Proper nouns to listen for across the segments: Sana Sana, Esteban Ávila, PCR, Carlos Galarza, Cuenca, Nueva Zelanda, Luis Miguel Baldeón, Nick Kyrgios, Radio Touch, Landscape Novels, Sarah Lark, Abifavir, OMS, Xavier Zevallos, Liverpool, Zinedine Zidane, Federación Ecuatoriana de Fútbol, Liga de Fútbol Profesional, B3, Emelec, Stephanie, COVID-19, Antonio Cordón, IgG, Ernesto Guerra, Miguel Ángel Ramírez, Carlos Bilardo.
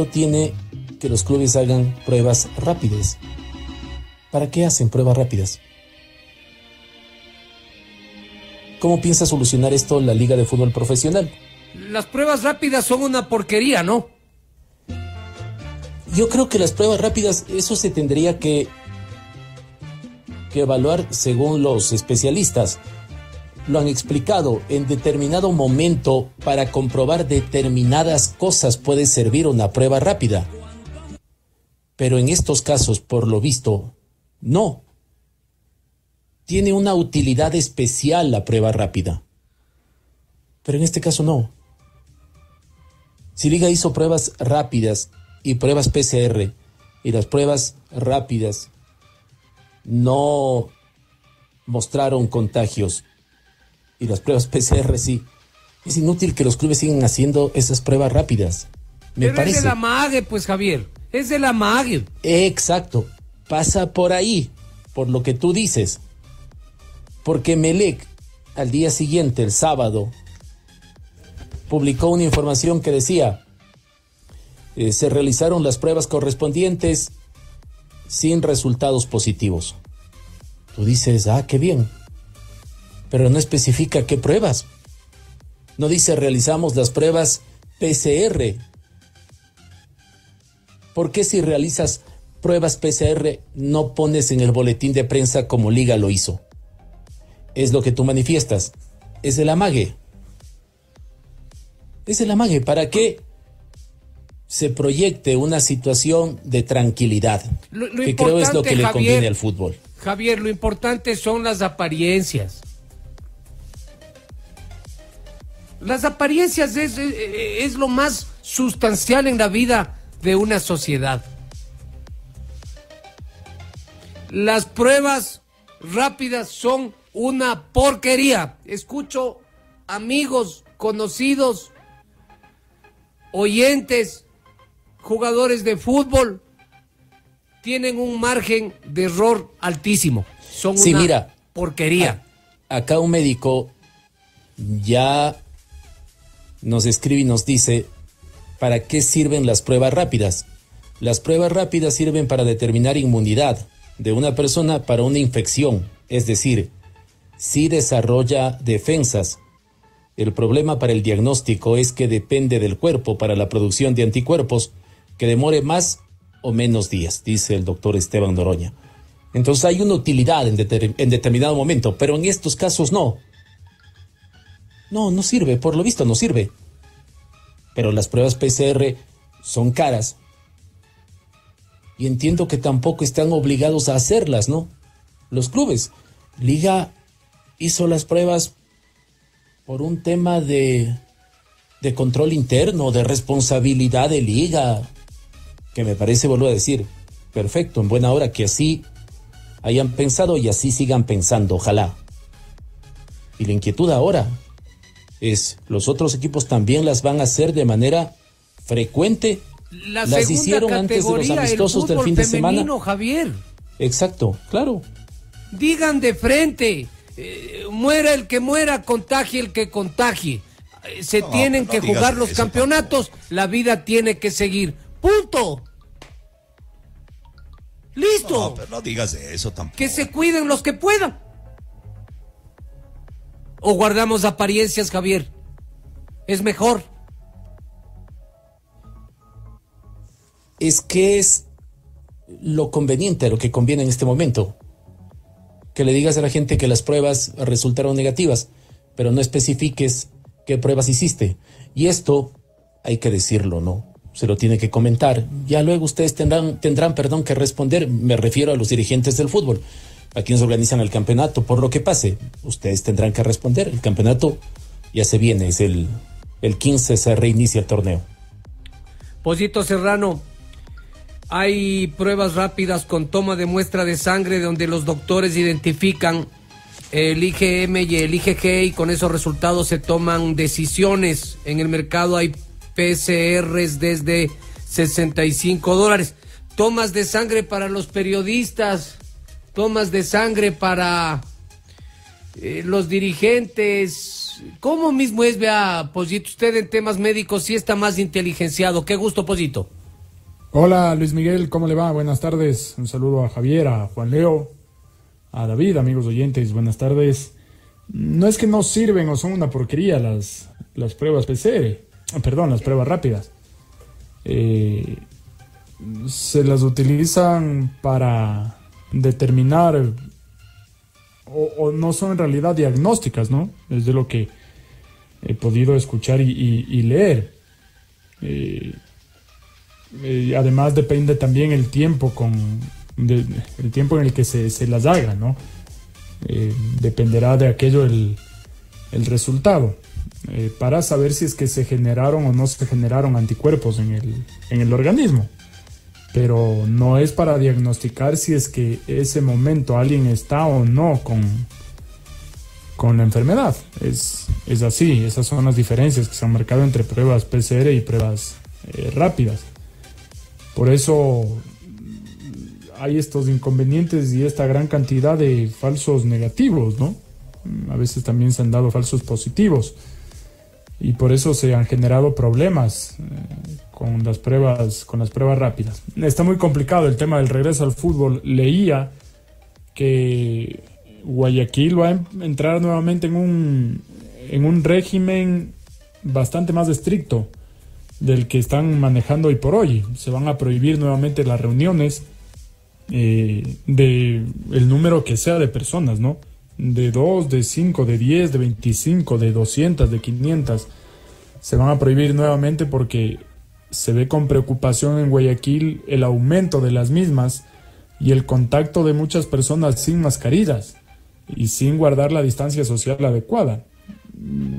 no tiene que los clubes hagan pruebas rápidas. ¿Para qué hacen pruebas rápidas? ¿Cómo piensa solucionar esto la Liga de Fútbol Profesional? Las pruebas rápidas son una porquería, ¿no? Yo creo que las pruebas rápidas, eso se tendría que evaluar según los especialistas. Lo han explicado, en determinado momento, para comprobar determinadas cosas puede servir una prueba rápida. Pero en estos casos, por lo visto, no. Tiene una utilidad especial la prueba rápida. Pero en este caso no. Si Liga hizo pruebas rápidas y pruebas PCR, y las pruebas rápidas no mostraron contagios, y las pruebas PCR sí, es inútil que los clubes sigan haciendo esas pruebas rápidas. Pero me parece. Es de la mague, pues, Javier. Es de la mague. Exacto. Pasa por ahí, por lo que tú dices. Porque Melec, al día siguiente, el sábado, publicó una información que decía: se realizaron las pruebas correspondientes sin resultados positivos. Tú dices, ah, qué bien, pero no especifica qué pruebas. No dice realizamos las pruebas PCR. ¿Por qué si realizas pruebas PCR no pones en el boletín de prensa como Liga lo hizo? Es lo que tú manifiestas. Es el amague. Es el amague. ¿Para qué se proyecte una situación de tranquilidad? Lo que creo es lo que, Javier, le conviene al fútbol. Javier, lo importante son las apariencias. Las apariencias es lo más sustancial en la vida de una sociedad. Las pruebas rápidas son una porquería. Escucho amigos, conocidos, oyentes, jugadores de fútbol, tienen un margen de error altísimo. Son una porquería. Acá un médico ya nos escribe y nos dice, ¿para qué sirven las pruebas rápidas? Las pruebas rápidas sirven para determinar inmunidad de una persona para una infección. Es decir, si desarrolla defensas. El problema para el diagnóstico es que depende del cuerpo para la producción de anticuerpos, que demore más o menos días, dice el doctor Esteban Noroña. Entonces hay una utilidad en determinado momento, pero en estos casos no. No sirve, por lo visto no sirve. Pero las pruebas PCR son caras. Y entiendo que tampoco están obligados a hacerlas, ¿no? Los clubes. Liga hizo las pruebas por un tema de control interno, de responsabilidad de Liga, que me parece, vuelvo a decir, perfecto, en buena hora que así hayan pensado y así sigan pensando, ojalá. Y la inquietud ahora es, ¿los otros equipos también las van a hacer de manera frecuente? Las hicieron antes de los amistosos del fin de semana. Javier. Exacto, claro. Digan de frente. Muera el que muera, contagie el que contagie. Tienen que jugar los campeonatos, la vida tiene que seguir. ¡Punto! ¡Listo! No, pero no digas eso tampoco. Que se cuiden los que puedan. ¿O guardamos apariencias, Javier? Es mejor. Es que es lo conveniente, lo que conviene en este momento. Que le digas a la gente que las pruebas resultaron negativas, pero no especifiques qué pruebas hiciste. Y esto hay que decirlo, ¿no? Se lo tiene que comentar. Ya luego ustedes tendrán que responder. Me refiero a los dirigentes del fútbol, a quienes organizan el campeonato. Por lo que pase, ustedes tendrán que responder. El campeonato ya se viene, es el 15, se reinicia el torneo. Pollito Serrano. Hay pruebas rápidas con toma de muestra de sangre donde los doctores identifican el IgM y el IgG y con esos resultados se toman decisiones. En el mercado hay PCRs desde $65. Tomas de sangre para los periodistas, tomas de sangre para los dirigentes. ¿Cómo mismo es, vea, Pollito? Usted en temas médicos sí está más inteligenciado. Qué gusto, Pollito. Hola Luis Miguel, ¿cómo le va? Buenas tardes, un saludo a Javier, a Juan Leo, a David, amigos oyentes, buenas tardes. No es que no sirven o son una porquería las pruebas PCR, perdón, las pruebas rápidas. Se las utilizan para determinar o no son en realidad diagnósticas, ¿no? Es de lo que he podido escuchar y leer. Además depende también el tiempo el tiempo en el que se las haga, ¿no? Dependerá de aquello el resultado para saber si es que se generaron o no se generaron anticuerpos en el organismo, pero no es para diagnosticar si es que ese momento alguien está o no con la enfermedad. Es así, esas son las diferencias que se han marcado entre pruebas PCR y pruebas rápidas. Por eso hay estos inconvenientes y esta gran cantidad de falsos negativos, ¿no? A veces también se han dado falsos positivos y por eso se han generado problemas con las pruebas rápidas. Está muy complicado el tema del regreso al fútbol. Leía que Guayaquil va a entrar nuevamente en un régimen bastante más estricto del que están manejando hoy por hoy. Se van a prohibir nuevamente las reuniones de el número que sea de personas, ¿no? De 2, de 5, de 10, de 25, de 200, de 500. Se van a prohibir nuevamente porque se ve con preocupación en Guayaquil el aumento de las mismas y el contacto de muchas personas sin mascarillas y sin guardar la distancia social adecuada.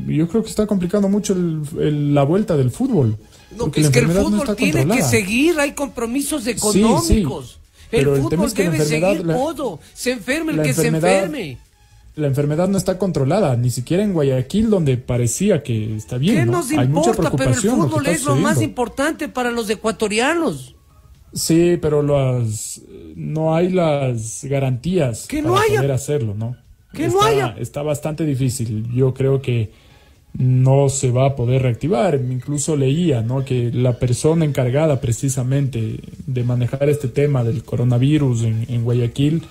Yo creo que está complicando mucho la vuelta del fútbol. No, es que el fútbol no tiene que seguir, hay compromisos económicos. Sí, pero el fútbol es que debe seguir todo. Se enferme el que se enferme. La enfermedad no está controlada, ni siquiera en Guayaquil, donde parecía que está bien. ¿Qué nos importa? Hay mucha preocupación, pero el fútbol es lo más importante para los ecuatorianos. Sí, pero no hay las garantías que no para poder hacerlo, ¿no? Que no haya. Está bastante difícil. Yo creo que no se va a poder reactivar. Incluso leía, ¿no?, que la persona encargada precisamente de manejar este tema del coronavirus en Guayaquil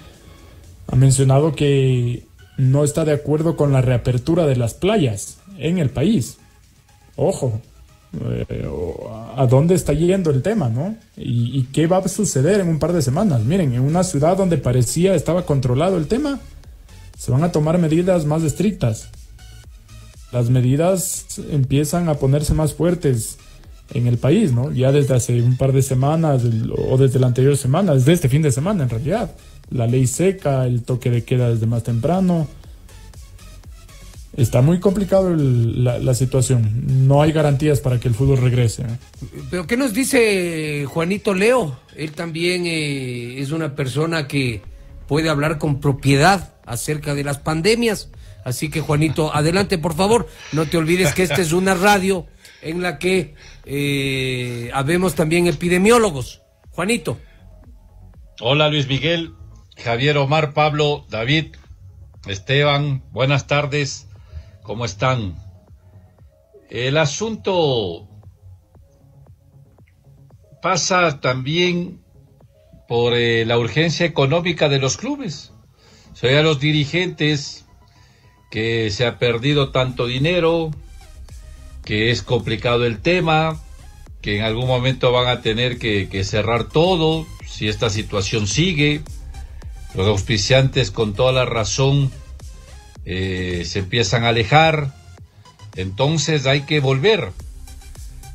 ha mencionado que no está de acuerdo con la reapertura de las playas en el país. Ojo, ¿a dónde está yendo el tema, no? ¿Y qué va a suceder en un par de semanas? Miren, en una ciudad donde parecía estaba controlado el tema, se van a tomar medidas más estrictas. Las medidas empiezan a ponerse más fuertes en el país, ¿no? Ya desde hace un par de semanas o desde la anterior semana, desde este fin de semana en realidad. La ley seca, el toque de queda desde más temprano. Está muy complicado la situación. No hay garantías para que el fútbol regrese, ¿eh? ¿Pero qué nos dice Juanito Leo? Él también es una persona que puede hablar con propiedad acerca de las pandemias, así que Juanito, adelante por favor, no te olvides que esta es una radio en la que habemos también epidemiólogos. Juanito. Hola Luis Miguel, Javier, Omar, Pablo, David, Esteban, buenas tardes, ¿cómo están? El asunto pasa también por la urgencia económica de los clubes. O sea, los dirigentes, que se ha perdido tanto dinero, que es complicado el tema, que en algún momento van a tener que cerrar todo, si esta situación sigue. Los auspiciantes, con toda la razón, se empiezan a alejar. Entonces hay que volver,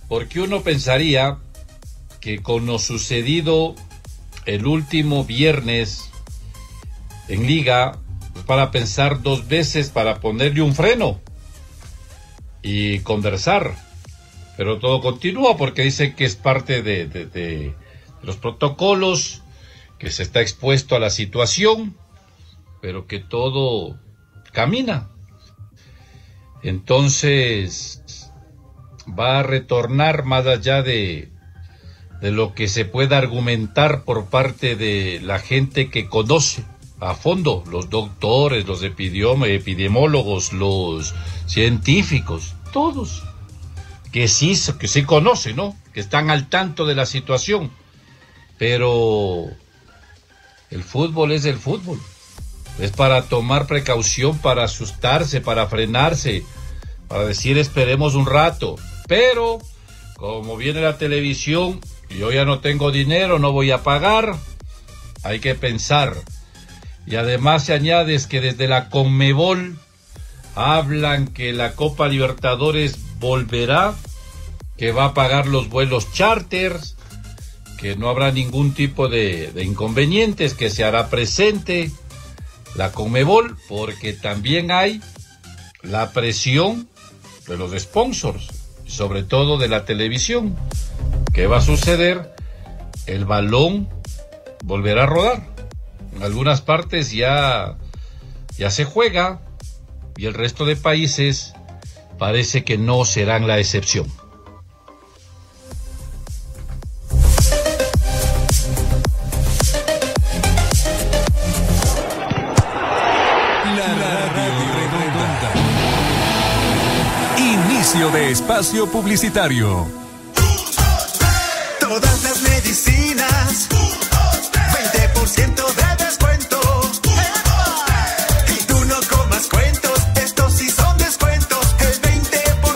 porque uno pensaría que con lo sucedido el último viernes en Liga, para pensar dos veces, para ponerle un freno y conversar, pero todo continúa porque dicen que es parte de los protocolos, que se está expuesto a la situación, pero que todo camina. Entonces va a retornar, más allá de lo que se pueda argumentar por parte de la gente que conoce a fondo, los doctores, los epidemiólogos, los científicos, todos, que sí conocen, ¿no?, que están al tanto de la situación. pero el fútbol es el fútbol. Es para tomar precaución, para asustarse, para frenarse, para decir esperemos un rato. Pero como viene la televisión, yo ya no tengo dinero, no voy a pagar, hay que pensar. Y además se añade es que desde la Conmebol hablan que la Copa Libertadores volverá, que va a pagar los vuelos charters, que no habrá ningún tipo de inconvenientes, que se hará presente la Conmebol, porque también hay la presión de los sponsors, sobre todo de la televisión. ¿Qué va a suceder? El balón volverá a rodar. En algunas partes ya se juega y el resto de países parece que no serán la excepción. De espacio publicitario. Todas las medicinas, 20% de descuento. Y tú no comas cuentos, estos sí son descuentos, el 20%.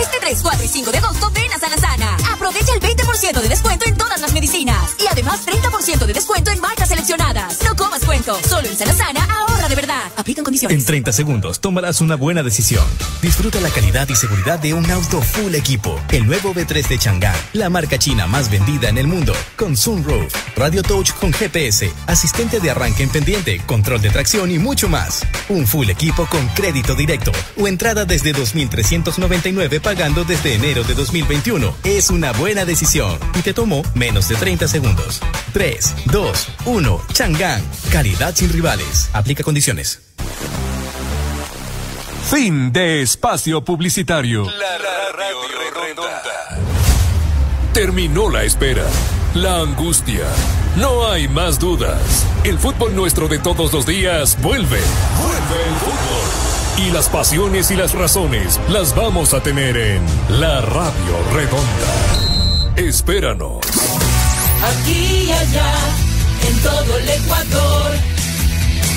Este 3, 4 y 5 de agosto ven a Sana Sana. Aprovecha el 20% de descuento en todas las medicinas. Y además 30% de descuento en marcas seleccionadas. No comas cuentos, solo en Sana Sana ahorra de verdad. Aplican condiciones. En 30 segundos tomarás una buena decisión. Disfruta la calidad y seguridad de un auto full equipo. El nuevo B3 de Changan, la marca china más vendida en el mundo. Con Zoom Roof, Radio Touch con GPS, asistente de arranque en pendiente, control de tracción y mucho más. Un full equipo con crédito directo o entrada desde 2.399 pagando desde enero de 2021. Es una buena decisión y te tomó menos de 30 segundos. 3, 2, 1, Changan. Calidad sin rivales. Aplica condiciones. Fin de espacio publicitario. La Radio Redonda. Terminó la espera, la angustia. No hay más dudas. El fútbol nuestro de todos los días vuelve. Vuelve el fútbol. Y las pasiones y las razones las vamos a tener en La Radio Redonda. Espéranos. Aquí y allá, en todo el Ecuador,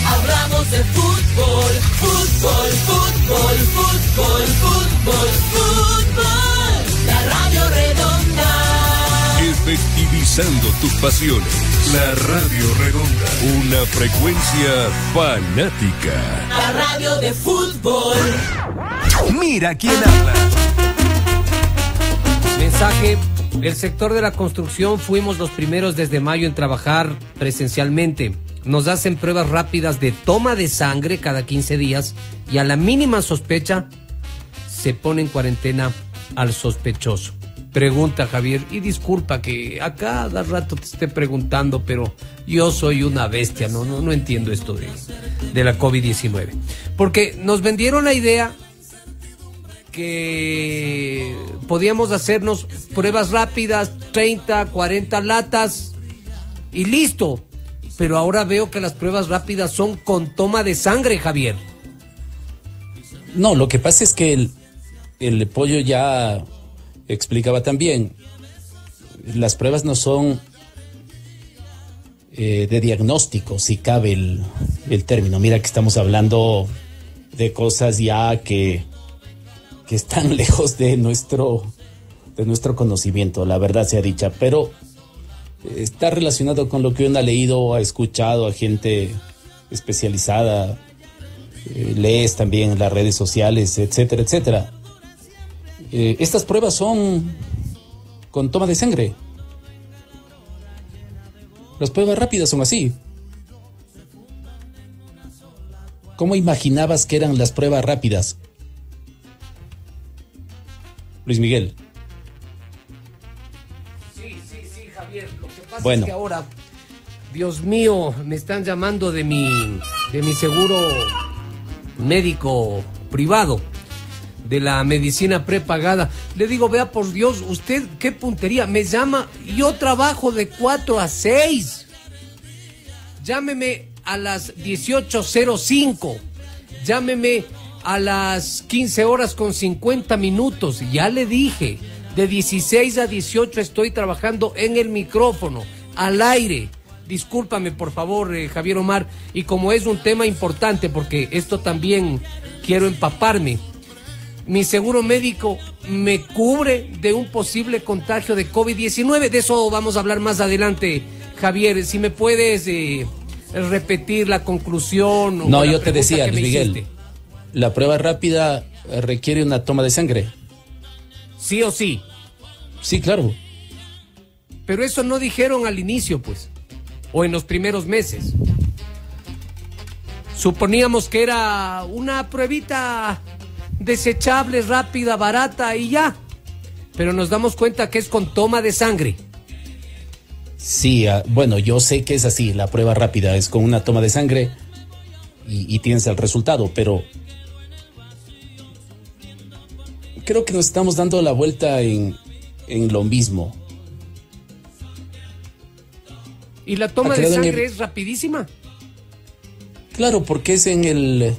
hablamos de fútbol, fútbol, fútbol, fútbol, fútbol, fútbol. La Radio Redonda. Efectivizando tus pasiones. La Radio Redonda. Una frecuencia fanática. La radio de fútbol. Mira quién habla. Mensaje. El sector de la construcción fuimos los primeros desde mayo en trabajar presencialmente. Nos hacen pruebas rápidas de toma de sangre cada 15 días y a la mínima sospecha se pone en cuarentena al sospechoso. Pregunta Javier, y disculpa que a cada rato te esté preguntando, pero yo soy una bestia, no entiendo esto de la COVID-19. Porque nos vendieron la idea que podíamos hacernos pruebas rápidas, 30, 40 latas y listo. Pero ahora veo que las pruebas rápidas son con toma de sangre, Javier. No, lo que pasa es que el pollo ya explicaba también. Las pruebas no son de diagnóstico, si cabe el término. Mira que estamos hablando de cosas ya que están lejos de nuestro conocimiento, la verdad sea dicha, pero está relacionado con lo que uno ha leído, ha escuchado a gente especializada, lees también en las redes sociales, etcétera, etcétera. Estas pruebas son con toma de sangre. Las pruebas rápidas son así. ¿Cómo imaginabas que eran las pruebas rápidas? Luis Miguel. Sí, Javier. Lo que pasa es que ahora, Dios mío, me están llamando de mi seguro médico privado, de la medicina prepagada. Le digo, vea por Dios, usted qué puntería. Me llama, yo trabajo de 4 a 6. Llámeme a las 18:05. Llámeme a las 15 horas con 50 minutos, ya le dije, De 16 a 18 estoy trabajando en el micrófono, al aire. Discúlpame, por favor, Javier Omar. Y como es un tema importante, porque esto también quiero empaparme, mi seguro médico me cubre de un posible contagio de COVID-19. De eso vamos a hablar más adelante, Javier. Si me puedes repetir la conclusión. O no, yo te decía, Luis Miguel, la prueba rápida requiere una toma de sangre. ¿Sí o sí? Sí, claro. Pero eso no dijeron al inicio, pues, o en los primeros meses. Suponíamos que era una pruebita desechable, rápida, barata y ya, pero nos damos cuenta que es con toma de sangre. Sí, bueno, yo sé que es así, la prueba rápida es con una toma de sangre y tienes el resultado, pero creo que nos estamos dando la vuelta en lo mismo. ¿Y la toma de sangre es rapidísima? Claro, porque es en el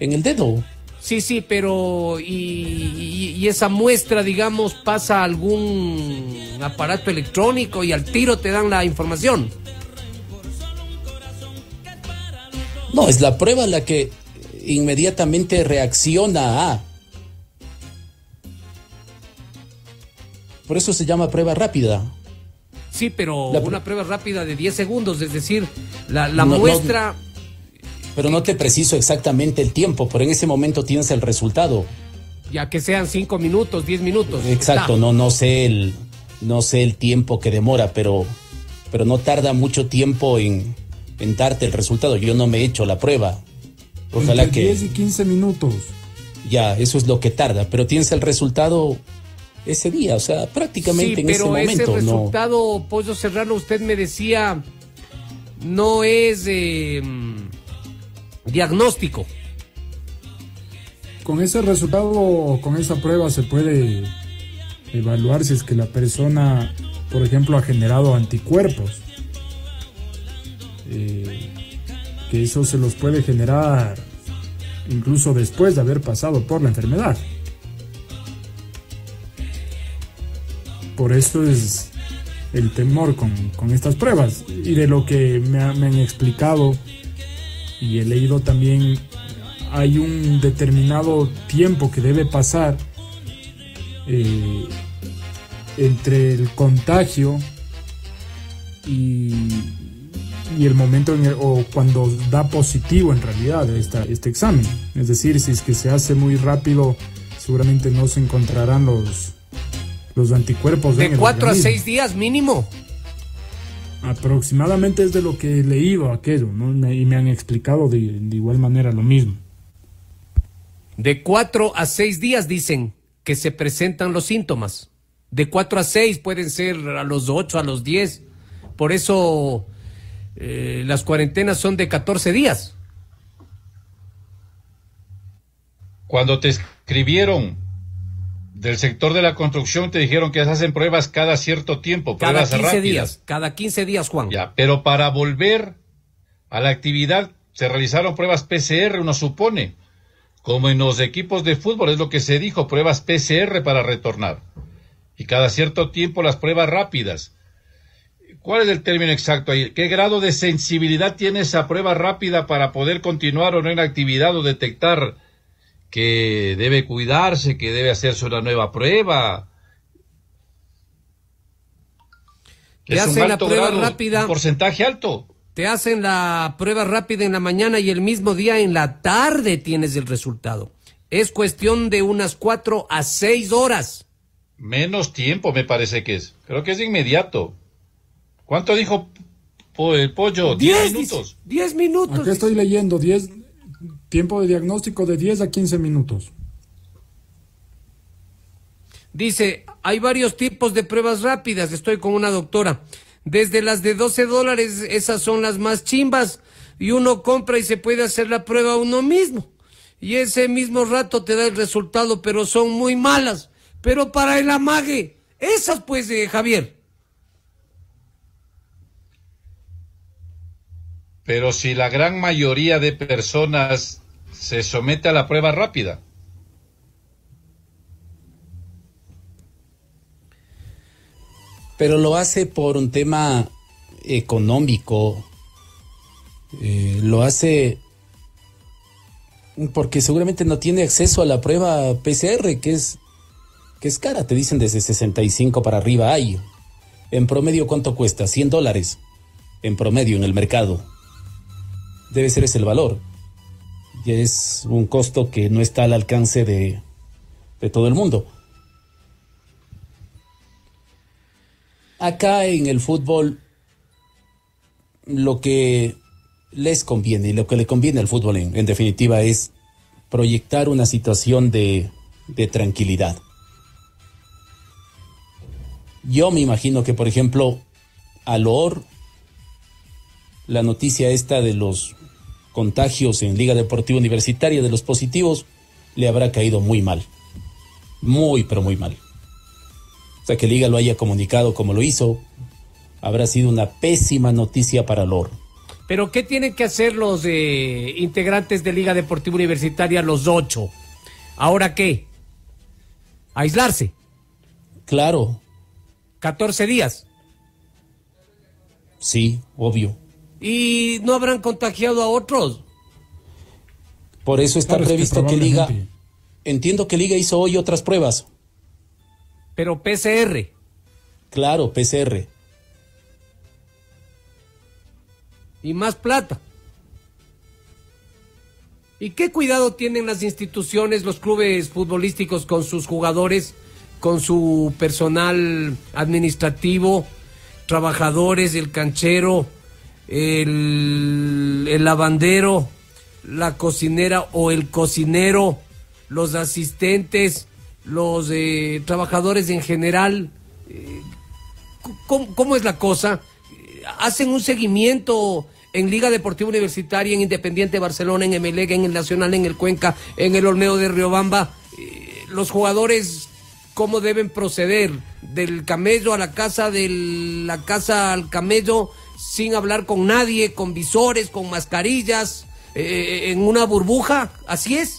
dedo. Sí, sí, pero y esa muestra, digamos, pasa a algún aparato electrónico y al tiro te dan la información. No, es la prueba la que inmediatamente reacciona a... Por eso se llama prueba rápida. Sí, pero una prueba rápida de 10 segundos, es decir, la muestra... Pero no te preciso exactamente el tiempo, pero en ese momento tienes el resultado. Ya que sean 5 minutos, 10 minutos. Exacto, no sé el tiempo que demora, pero no tarda mucho tiempo en darte el resultado. Yo no me he hecho la prueba. Ojalá entre que... 10 y 15 minutos. Ya, eso es lo que tarda, pero tienes el resultado... ese día, o sea, prácticamente sí, en ese momento. Pero ese resultado, no... Pollo Serrano, usted me decía, no es diagnóstico. Con ese resultado, con esa prueba se puede evaluar si es que la persona, por ejemplo, ha generado anticuerpos. Que eso se los puede generar incluso después de haber pasado por la enfermedad. Por eso es el temor con estas pruebas. Y de lo que me han explicado y he leído también, hay un determinado tiempo que debe pasar entre el contagio y el momento o cuando da positivo en realidad este examen. Es decir, si es que se hace muy rápido, seguramente no se encontrarán los anticuerpos. De 4 a 6 días mínimo. Aproximadamente es de lo que he leído aquello, ¿no? Y me han explicado de igual manera lo mismo. De 4 a 6 días dicen que se presentan los síntomas. De 4 a 6 pueden ser a los 8, a los 10. Por eso las cuarentenas son de 14 días. Cuando te escribieron... del sector de la construcción te dijeron que hacen pruebas cada cierto tiempo, pruebas rápidas. Cada 15 días, Juan. Ya, pero para volver a la actividad se realizaron pruebas PCR, uno supone, como en los equipos de fútbol, es lo que se dijo, pruebas PCR para retornar. Y cada cierto tiempo las pruebas rápidas. ¿Cuál es el término exacto ahí? ¿Qué grado de sensibilidad tiene esa prueba rápida para poder continuar o no en actividad o detectar que debe cuidarse, que debe hacerse una nueva prueba? Te hacen la prueba rápida, un porcentaje alto. Te hacen la prueba rápida en la mañana y el mismo día en la tarde tienes el resultado. Es cuestión de unas 4 a 6 horas. Menos tiempo me parece que es. Creo que es inmediato. ¿Cuánto dijo el Pollo? 10 minutos. 10 minutos. Acá estoy leyendo, 10... tiempo de diagnóstico de 10 a 15 minutos. Dice, hay varios tipos de pruebas rápidas, estoy con una doctora. Desde las de $12, esas son las más chimbas, y uno compra y se puede hacer la prueba uno mismo. Y ese mismo rato te da el resultado, pero son muy malas. Pero para el amague, esas pues, Javier. Pero si la gran mayoría de personas se somete a la prueba rápida. pero lo hace por un tema económico, lo hace porque seguramente no tiene acceso a la prueba PCR, que es cara. Te dicen desde 65 para arriba hay. En promedio, ¿cuánto cuesta? $100 en promedio en el mercado. Debe ser ese el valor. Y es un costo que no está al alcance de todo el mundo. Acá en el fútbol, lo que les conviene y lo que le conviene al fútbol en definitiva es proyectar una situación de tranquilidad. Yo me imagino que, por ejemplo, Alor, la noticia esta de los contagios en Liga Deportiva Universitaria, de los positivos, le habrá caído muy mal. Muy, pero muy mal. O sea, que Liga lo haya comunicado como lo hizo, habrá sido una pésima noticia para Alor. Pero, ¿qué tienen que hacer los integrantes de Liga Deportiva Universitaria, los 8? ¿Ahora qué? ¿Aislarse? Claro. 14 días. Sí, obvio. ¿Y no habrán contagiado a otros? Por eso está previsto que Liga... Entiendo que Liga hizo hoy otras pruebas. Pero PCR. Claro, PCR. Y más plata. ¿Y qué cuidado tienen las instituciones, los clubes futbolísticos con sus jugadores, con su personal administrativo, trabajadores, el canchero, el lavandero, la cocinera o el cocinero, los asistentes, los trabajadores en general? ¿Cómo es la cosa? ¿Hacen un seguimiento en Liga Deportiva Universitaria, en Independiente Barcelona, en Emelec, en el Nacional, en el Cuenca, en el Olmedo de Riobamba? Los jugadores, ¿cómo deben proceder? Del camello a la casa, de la casa al camello, sin hablar con nadie, con visores, con mascarillas, en una burbuja, ¿así es?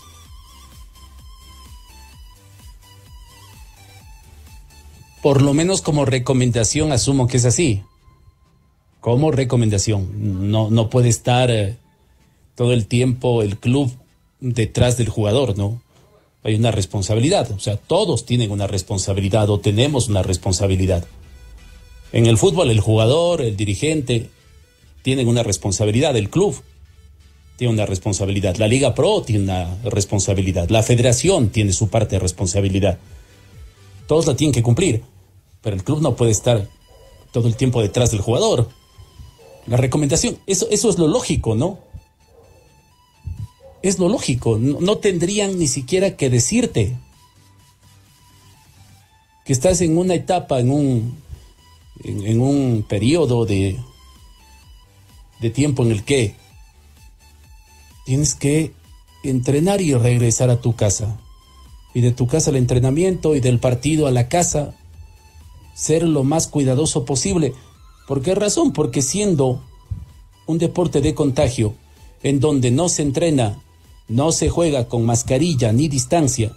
Por lo menos como recomendación asumo que es así. Como recomendación. No puede estar todo el tiempo el club detrás del jugador, ¿no? Hay una responsabilidad, o sea, todos tienen una responsabilidad o tenemos una responsabilidad. En el fútbol, el jugador, el dirigente, tienen una responsabilidad, el club tiene una responsabilidad, la Liga Pro tiene una responsabilidad, la federación tiene su parte de responsabilidad. Todos la tienen que cumplir, pero el club no puede estar todo el tiempo detrás del jugador. La recomendación, eso es lo lógico, ¿no? Es lo lógico, no tendrían ni siquiera que decirte que estás en una etapa, en un periodo de tiempo en el que tienes que entrenar y regresar a tu casa, y de tu casa al entrenamiento y del partido a la casa. Ser lo más cuidadoso posible. ¿Por qué razón? Porque siendo un deporte de contagio en donde no se entrena, no se juega con mascarilla ni distancia,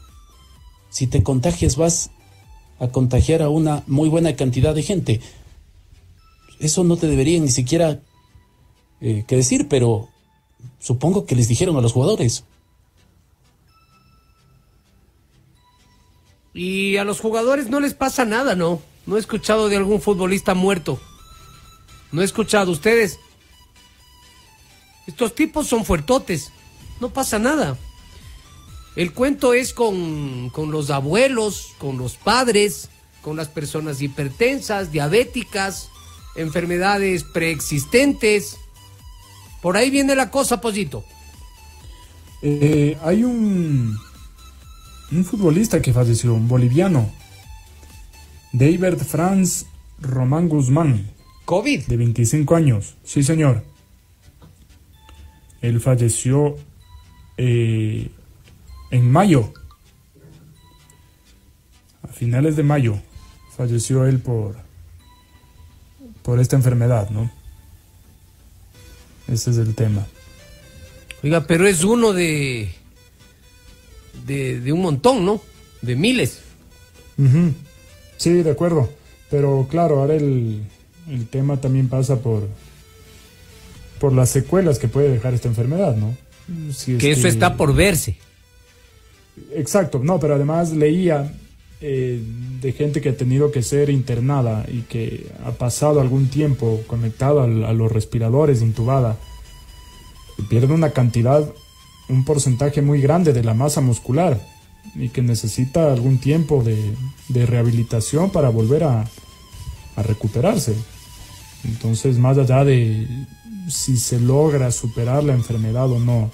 si te contagias vas a contagiar a una muy buena cantidad de gente. Eso no te deberían ni siquiera que decir, pero supongo que les dijeron a los jugadores. Y a los jugadores no les pasa nada, ¿no? No he escuchado de algún futbolista muerto. No he escuchado. Ustedes, estos tipos son fuertotes, no pasa nada. El cuento es con los abuelos, con los padres, con las personas hipertensas, diabéticas, enfermedades preexistentes. Por ahí viene la cosa, Pollito. Hay un futbolista que falleció, un boliviano, David Franz Román Guzmán. ¿COVID? De 25 años, sí señor. Él falleció en mayo, a finales de mayo, falleció él por esta enfermedad, ¿no? Ese es el tema. Oiga, pero es uno de un montón, ¿no? De miles. Sí, de acuerdo. Pero claro, ahora el tema también pasa por las secuelas que puede dejar esta enfermedad, ¿no? Si que eso está por verse. Exacto, no, pero además leía de gente que ha tenido que ser internada y que ha pasado algún tiempo conectada a los respiradores, intubada, y pierde una cantidad, un porcentaje muy grande de la masa muscular y que necesita algún tiempo de rehabilitación para volver a recuperarse. Entonces, más allá de si se logra superar la enfermedad o no,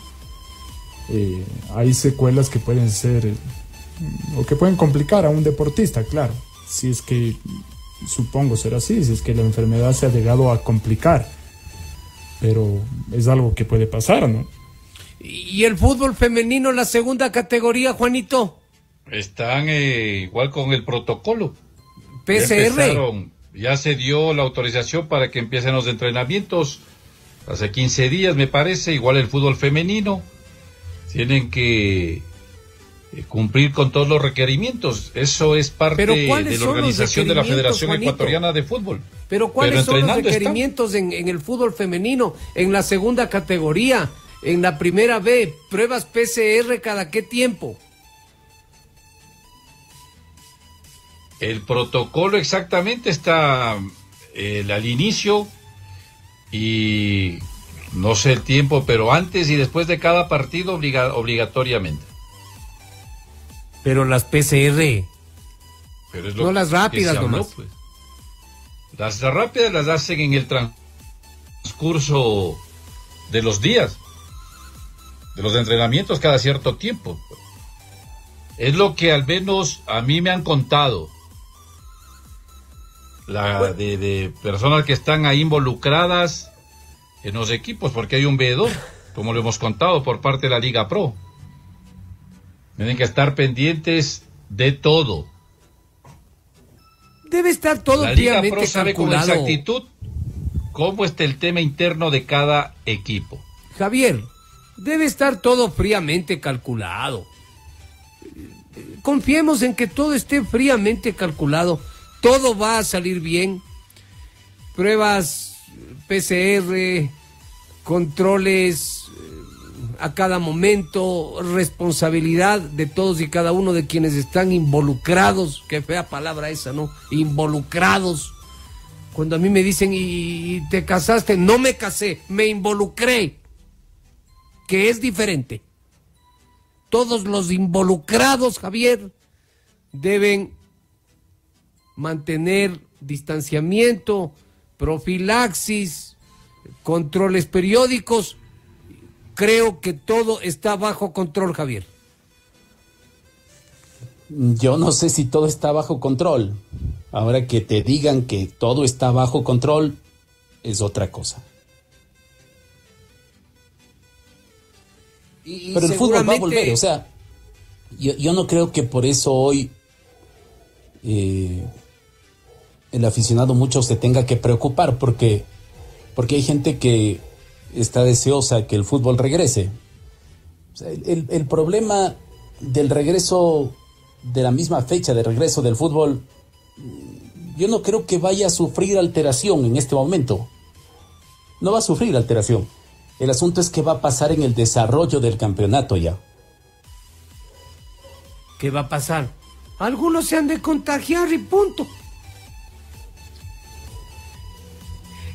hay secuelas que pueden ser o que pueden complicar a un deportista, claro, si es que, supongo será así, si es que la enfermedad se ha llegado a complicar, pero es algo que puede pasar, ¿no? ¿Y el fútbol femenino, la segunda categoría, Juanito? Están igual con el protocolo. PCR. Ya se dio la autorización para que empiecen los entrenamientos. Hace 15 días, me parece. Igual el fútbol femenino. Tienen que cumplir con todos los requerimientos. Eso es parte de la organización de la Federación, Juanito, Ecuatoriana de Fútbol. Pero ¿cuáles son los requerimientos en el fútbol femenino? En la segunda categoría. En la primera B, pruebas PCR cada qué tiempo. El protocolo exactamente está al inicio y no sé el tiempo, pero antes y después de cada partido obligatoriamente. Pero las PCR, pero es no las rápidas nomás. Habló, pues. Las rápidas las hacen en el transcurso de los días, de los entrenamientos cada cierto tiempo. Es lo que al menos a mí me han contado de personas que están ahí involucradas en los equipos, porque hay un veedor, como lo hemos contado, por parte de la Liga Pro. Tienen que estar pendientes de todo. Debe estar todo la Liga Pro sabe calculado. Con exactitud cómo está el tema interno de cada equipo. Javier, debe estar todo fríamente calculado. Confiemos en que todo esté fríamente calculado. Todo va a salir bien. Pruebas PCR, controles a cada momento, responsabilidad de todos y cada uno de quienes están involucrados. Qué fea palabra esa, ¿no? Involucrados. Cuando a mí me dicen, ¿y te casaste? No me casé, me involucré. Que es diferente. Todos los involucrados, Javier, deben mantener distanciamiento, profilaxis, controles periódicos. Creo que todo está bajo control, Javier. Yo no sé si todo está bajo control. Ahora que te digan que todo está bajo control, es otra cosa. Pero el fútbol va a volver, o sea, yo no creo que por eso hoy el aficionado mucho se tenga que preocupar, porque hay gente que está deseosa que el fútbol regrese. O sea, el problema del regreso, de la misma fecha de regreso del fútbol, yo no creo que vaya a sufrir alteración en este momento. No va a sufrir alteración. El asunto es que va a pasar en el desarrollo del campeonato ya. ¿Qué va a pasar? Algunos se han de contagiar y punto.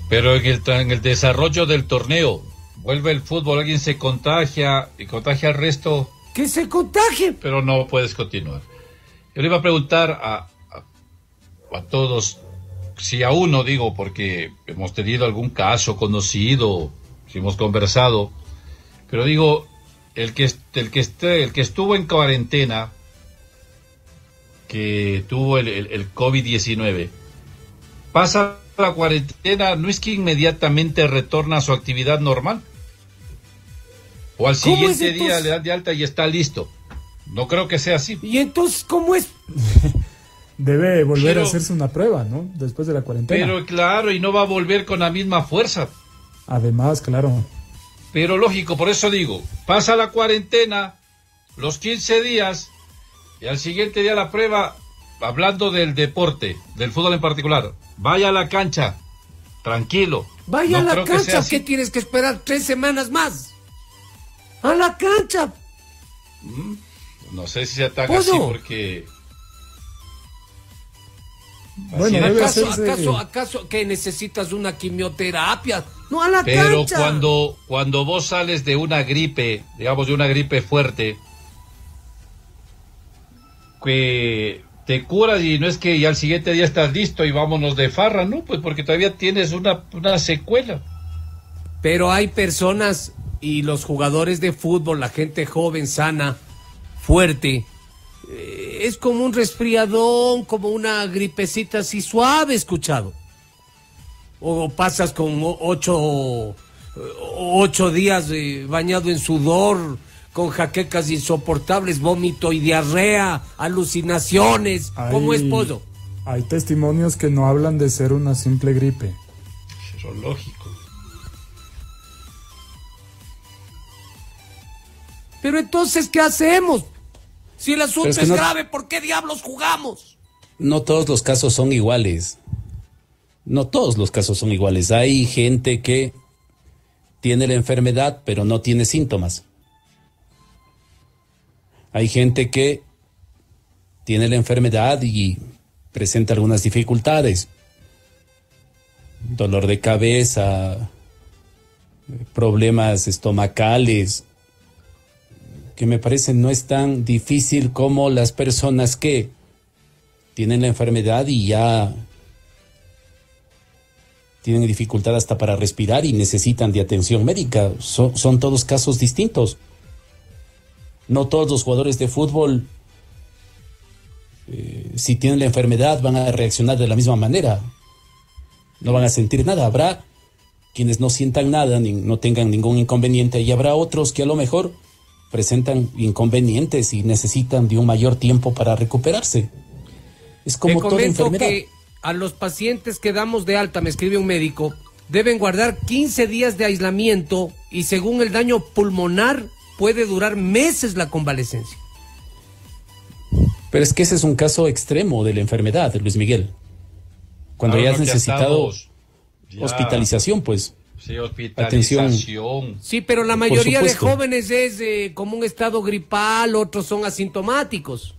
Pero en el desarrollo del torneo, vuelve el fútbol, alguien se contagia y contagia al resto. ¡Que se contagien! Pero no puedes continuar. Yo le iba a preguntar a todos, si a uno digo, porque hemos tenido algún caso conocido, hemos conversado, pero digo, el que estuvo en cuarentena, que tuvo el COVID-19, pasa la cuarentena, ¿no es que inmediatamente retorna a su actividad normal? ¿O al siguiente día le dan de alta y está listo? No creo que sea así. ¿Y entonces cómo es? Debe volver a hacerse una prueba, ¿no? Después de la cuarentena. Pero claro, y no va a volver con la misma fuerza. Además, claro. Pero lógico, por eso digo, pasa la cuarentena, los 15 días, y al siguiente día la prueba, hablando del deporte, del fútbol en particular, vaya a la cancha, tranquilo. Vaya no a la cancha, ¿qué tienes que esperar 3 semanas más? A la cancha. No sé si se ataca ¿puedo? Así porque... Bueno, ¿Acaso que necesitas una quimioterapia? No, a la cancha. Pero cuando vos sales de una gripe, digamos de una gripe fuerte, que te curas y no es que ya al siguiente día estás listo y vámonos de farra, no, pues porque todavía tienes una secuela. Pero hay personas y los jugadores de fútbol, la gente joven, sana, fuerte, es como un resfriadón, como una gripecita así suave, escuchado. O pasas con 8 días bañado en sudor, con jaquecas insoportables, vómito y diarrea, alucinaciones. ¿Cómo es, Pollo? Hay testimonios que no hablan de ser una simple gripe. Serológico. Pero entonces, ¿qué hacemos? Si el asunto es no... grave, ¿por qué diablos jugamos? No todos los casos son iguales. No todos los casos son iguales. Hay gente que tiene la enfermedad, pero no tiene síntomas. Hay gente que tiene la enfermedad y presenta algunas dificultades. Dolor de cabeza, problemas estomacales, que me parece no es tan difícil como las personas que tienen la enfermedad y ya tienen dificultad hasta para respirar y necesitan de atención médica. Son todos casos distintos. No todos los jugadores de fútbol, si tienen la enfermedad, van a reaccionar de la misma manera. No van a sentir nada. Habrá quienes no sientan nada, no tengan ningún inconveniente, y habrá otros que a lo mejor presentan inconvenientes y necesitan de un mayor tiempo para recuperarse. Es como toda enfermedad. Que a los pacientes que damos de alta, me escribe un médico, deben guardar 15 días de aislamiento y según el daño pulmonar puede durar meses la convalecencia. Pero es que ese es un caso extremo de la enfermedad, Luis Miguel. Cuando ya has necesitado hospitalización, pues. Sí, hospitalización. Atención. Sí, pero la mayoría de jóvenes es como un estado gripal, otros son asintomáticos.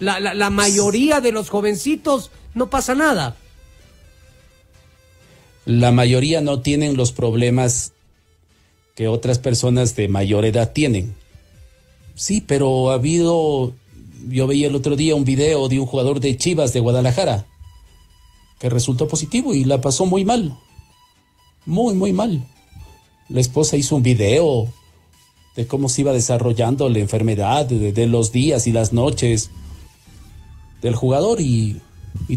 La mayoría de los jovencitos no pasa nada. La mayoría no tienen los problemas que otras personas de mayor edad tienen. Sí, pero ha habido... Yo veía el otro día un video de un jugador de Chivas de Guadalajara que resultó positivo y la pasó muy mal. Muy, muy mal. La esposa hizo un video de cómo se iba desarrollando la enfermedad, de los días y las noches del jugador y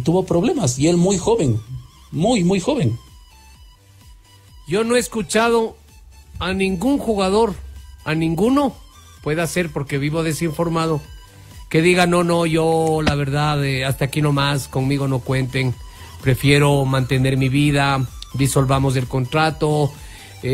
tuvo problemas. Y él muy joven, muy, muy joven. Yo no he escuchado a ningún jugador, a ninguno, puede ser porque vivo desinformado, que diga, no, yo la verdad, hasta aquí nomás, conmigo no cuenten, prefiero mantener mi vida... disolvamos el contrato,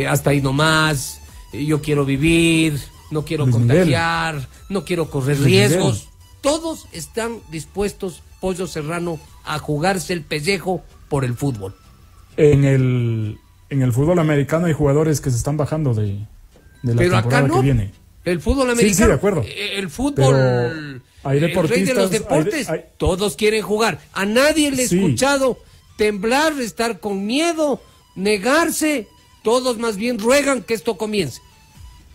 hasta ahí nomás, yo quiero vivir, no quiero Luis contagiar, Miguel. No quiero correr Luis riesgos. Miguel. Todos están dispuestos, Pollo Serrano, a jugarse el pellejo por el fútbol. En el fútbol americano hay jugadores que se están bajando de la pero temporada acá no. que viene. El fútbol americano, sí, de acuerdo. El fútbol, hay el rey de los deportes, hay... todos quieren jugar. A nadie le he escuchado... temblar, estar con miedo, negarse, todos más bien ruegan que esto comience.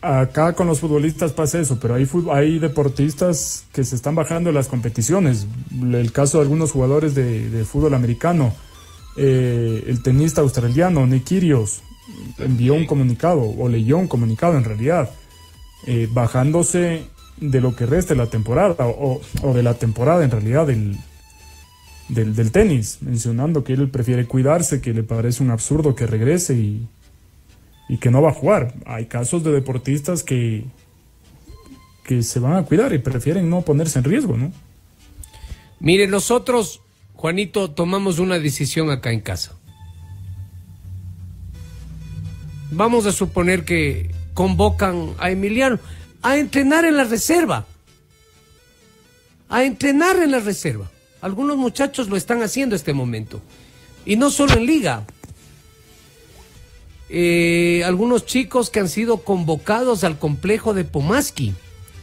Acá con los futbolistas pasa eso, pero hay deportistas que se están bajando las competiciones. El caso de algunos jugadores de fútbol americano, el tenista australiano Nick Kyrgios envió un comunicado, o leyó un comunicado en realidad, bajándose de lo que resta de la temporada, o de la temporada en realidad del tenis, mencionando que él prefiere cuidarse, que le parece un absurdo que regrese y que no va a jugar. Hay casos de deportistas que se van a cuidar y prefieren no ponerse en riesgo, ¿no? Mire, nosotros, Juanito, tomamos una decisión acá en casa. Vamos a suponer que convocan a Emiliano a entrenar en la reserva. Algunos muchachos lo están haciendo en este momento. Y no solo en Liga. Algunos chicos que han sido convocados al complejo de Pomaski.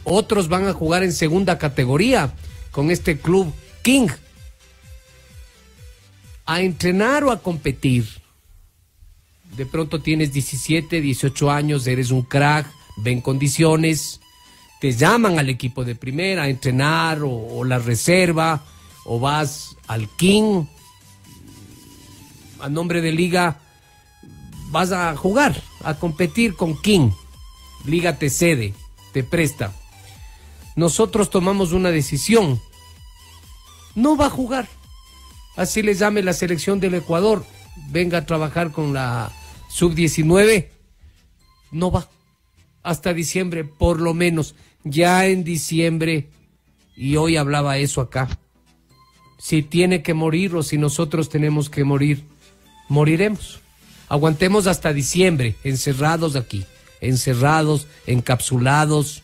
Otros van a jugar en segunda categoría con este club King. A entrenar o a competir. De pronto tienes 17, 18 años, eres un crack, ven condiciones, te llaman al equipo de primera a entrenar o la reserva, o vas al King, a nombre de Liga, vas a jugar, a competir con King. Liga te cede, te presta. Nosotros tomamos una decisión. No va a jugar. Así le llame la selección del Ecuador, venga a trabajar con la sub-19, no va hasta diciembre, por lo menos. Ya en diciembre, y hoy hablaba eso acá, si tiene que morir o si nosotros tenemos que morir, moriremos. Aguantemos hasta diciembre, encerrados aquí, encerrados, encapsulados.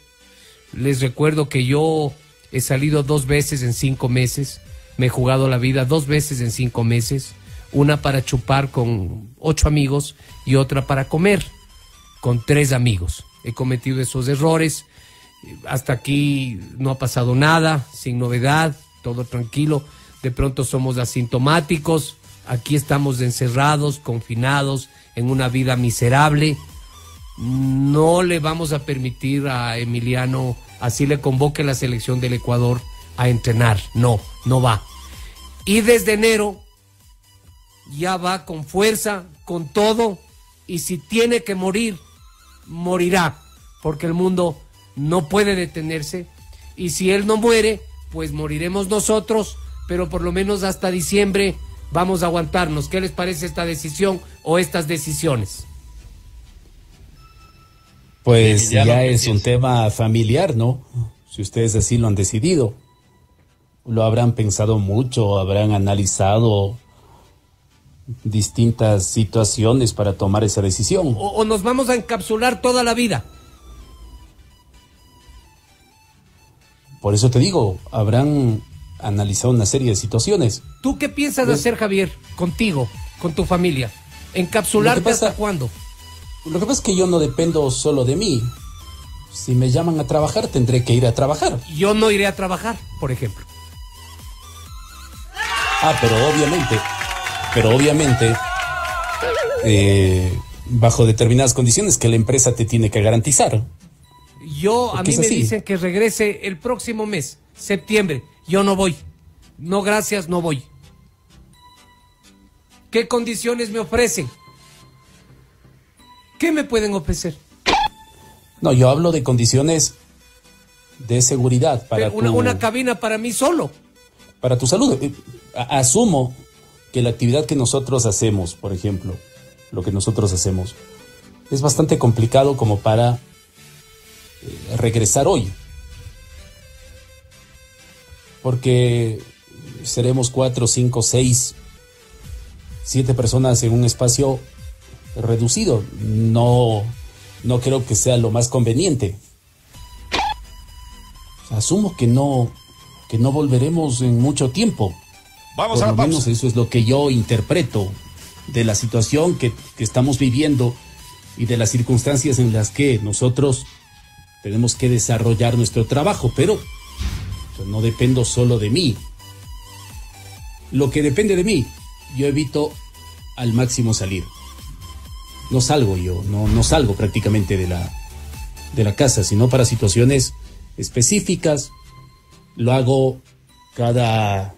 Les recuerdo que yo he salido 2 veces en 5 meses, me he jugado la vida 2 veces en 5 meses, una para chupar con 8 amigos y otra para comer con 3 amigos. He cometido esos errores, hasta aquí no ha pasado nada, sin novedad, todo tranquilo. De pronto somos asintomáticos, aquí estamos encerrados, confinados, en una vida miserable. No le vamos a permitir a Emiliano, así le convoque la selección del Ecuador, a entrenar. No, no va. Y desde enero ya va con fuerza, con todo, y si tiene que morir, morirá, porque el mundo no puede detenerse, y si él no muere, pues moriremos nosotros, pero por lo menos hasta diciembre vamos a aguantarnos. ¿Qué les parece esta decisión o estas decisiones? Pues ya es un tema familiar, ¿no? Si ustedes así lo han decidido, lo habrán pensado mucho, habrán analizado distintas situaciones para tomar esa decisión. O nos vamos a encapsular toda la vida. Por eso te digo, habrán analizado una serie de situaciones. ¿Tú qué piensas hacer, Javier, contigo, con tu familia? ¿Encapsularte hasta cuándo? Lo que pasa es que yo no dependo solo de mí. Si me llaman a trabajar, tendré que ir a trabajar. Yo no iré a trabajar, por ejemplo. Ah, pero obviamente, bajo determinadas condiciones que la empresa te tiene que garantizar. Yo, a mí me dicen que regrese el próximo mes, septiembre. Yo no voy. No, gracias, no voy. ¿Qué condiciones me ofrecen? ¿Qué me pueden ofrecer? No, yo hablo de condiciones de seguridad. Para una cabina para mí solo. Para tu salud. Asumo que la actividad que nosotros hacemos, por ejemplo, lo que nosotros hacemos, es bastante complicado como para regresar hoy. Porque seremos 4, 5, 6, 7 personas en un espacio reducido. No creo que sea lo más conveniente. Asumo que no volveremos en mucho tiempo. Vamos a la pausa. Por lo menos eso es lo que yo interpreto de la situación que estamos viviendo y de las circunstancias en las que nosotros tenemos que desarrollar nuestro trabajo, pero yo no dependo solo de mí. Lo que depende de mí, yo evito al máximo salir. No salgo yo, no salgo prácticamente de la casa, sino para situaciones específicas. Lo hago cada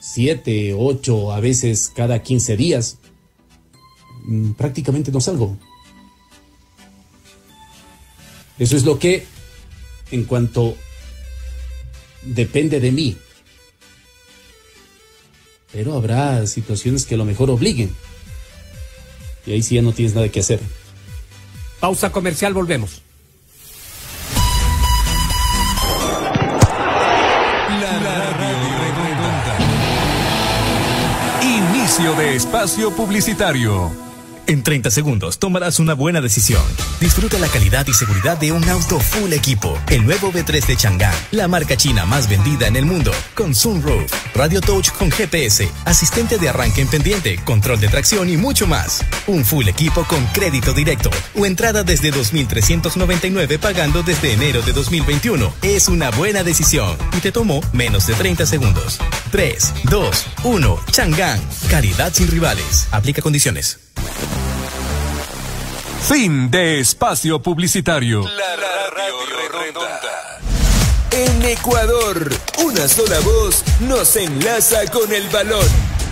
7, 8, a veces cada 15 días. Prácticamente no salgo. Eso es lo que, en cuanto depende de mí. Pero habrá situaciones que a lo mejor obliguen. Y ahí sí ya no tienes nada que hacer. Pausa comercial, volvemos. De espacio publicitario. En 30 segundos tomarás una buena decisión. Disfruta la calidad y seguridad de un auto full equipo. El nuevo B3 de Changan, la marca china más vendida en el mundo. Con Zoom Roof, Radio Touch con GPS, asistente de arranque en pendiente, control de tracción y mucho más. Un full equipo con crédito directo o entrada desde 2.399 pagando desde enero de 2021. Es una buena decisión y te tomó menos de 30 segundos. 3, 2, 1, Changan. Calidad sin rivales. Aplica condiciones. Fin de espacio publicitario. La Radio Redonda. En Ecuador, una sola voz nos enlaza con el balón.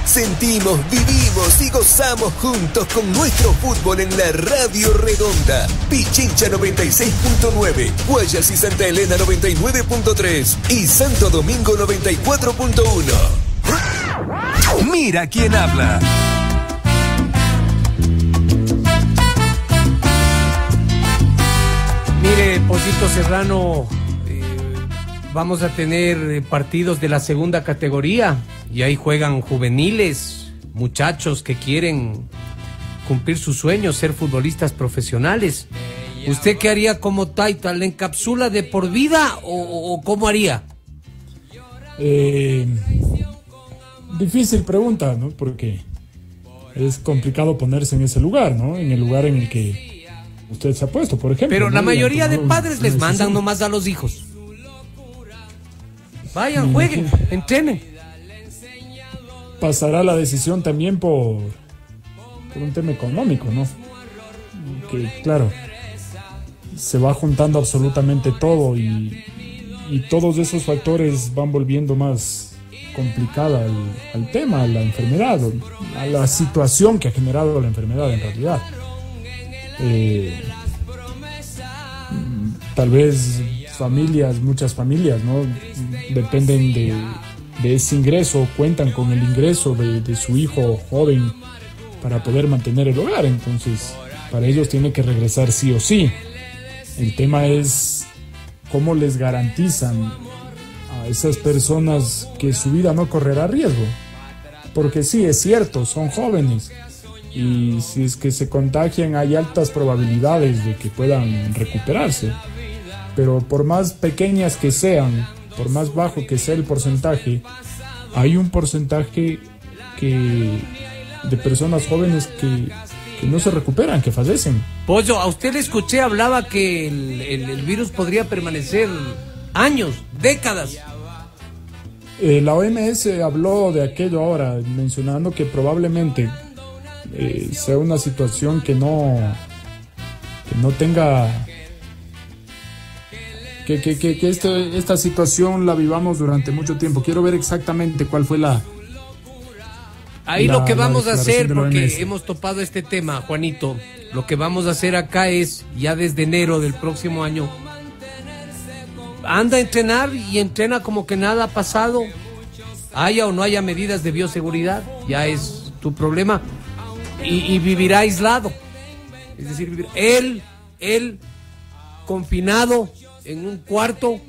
Sentimos, vivimos y gozamos juntos con nuestro fútbol en la Radio Redonda. Pichincha 96.9, Guayas y Santa Elena 99.3 y Santo Domingo 94.1. Mira Quién Habla. Mire, Pollito Serrano, vamos a tener partidos de la segunda categoría y ahí juegan juveniles, muchachos que quieren cumplir sus sueños, ser futbolistas profesionales. ¿Usted qué haría como Taita? ¿Le encapsula de por vida o cómo haría? Difícil pregunta, ¿no? Porque es complicado ponerse en ese lugar, ¿no? En el lugar en el que usted se ha puesto, por ejemplo. Pero la mayoría de padres les mandan nomás a los hijos. Vayan, jueguen, entrenen. Pasará la decisión también por un tema económico, ¿no? Que claro, se va juntando absolutamente todo y todos esos factores van volviendo más complicada al tema, a la enfermedad, a la situación que ha generado la enfermedad en realidad. Tal vez familias, muchas familias, ¿no? Dependen de ese ingreso, cuentan con el ingreso de su hijo joven para poder mantener el hogar, entonces para ellos tiene que regresar sí o sí. El tema es cómo les garantizan a esas personas que su vida no correrá riesgo, porque sí, es cierto, son jóvenes. Y si es que se contagian, hay altas probabilidades de que puedan recuperarse. Pero por más pequeñas que sean, por más bajo que sea el porcentaje, hay un porcentaje de personas jóvenes que no se recuperan, que fallecen. Pollo, a usted le escuché, hablaba que el virus podría permanecer años, décadas. La OMS habló de aquello ahora, mencionando que probablemente sea una situación que no tenga esta situación la vivamos durante mucho tiempo. Quiero ver exactamente cuál fue la lo que vamos a hacer, porque hemos topado este tema, Juanito. Lo que vamos a hacer acá es, ya desde enero del próximo año, anda a entrenar y entrena como que nada ha pasado, haya o no haya medidas de bioseguridad, ya es tu problema. Y vivirá aislado, es decir, vivirá él confinado en un cuarto,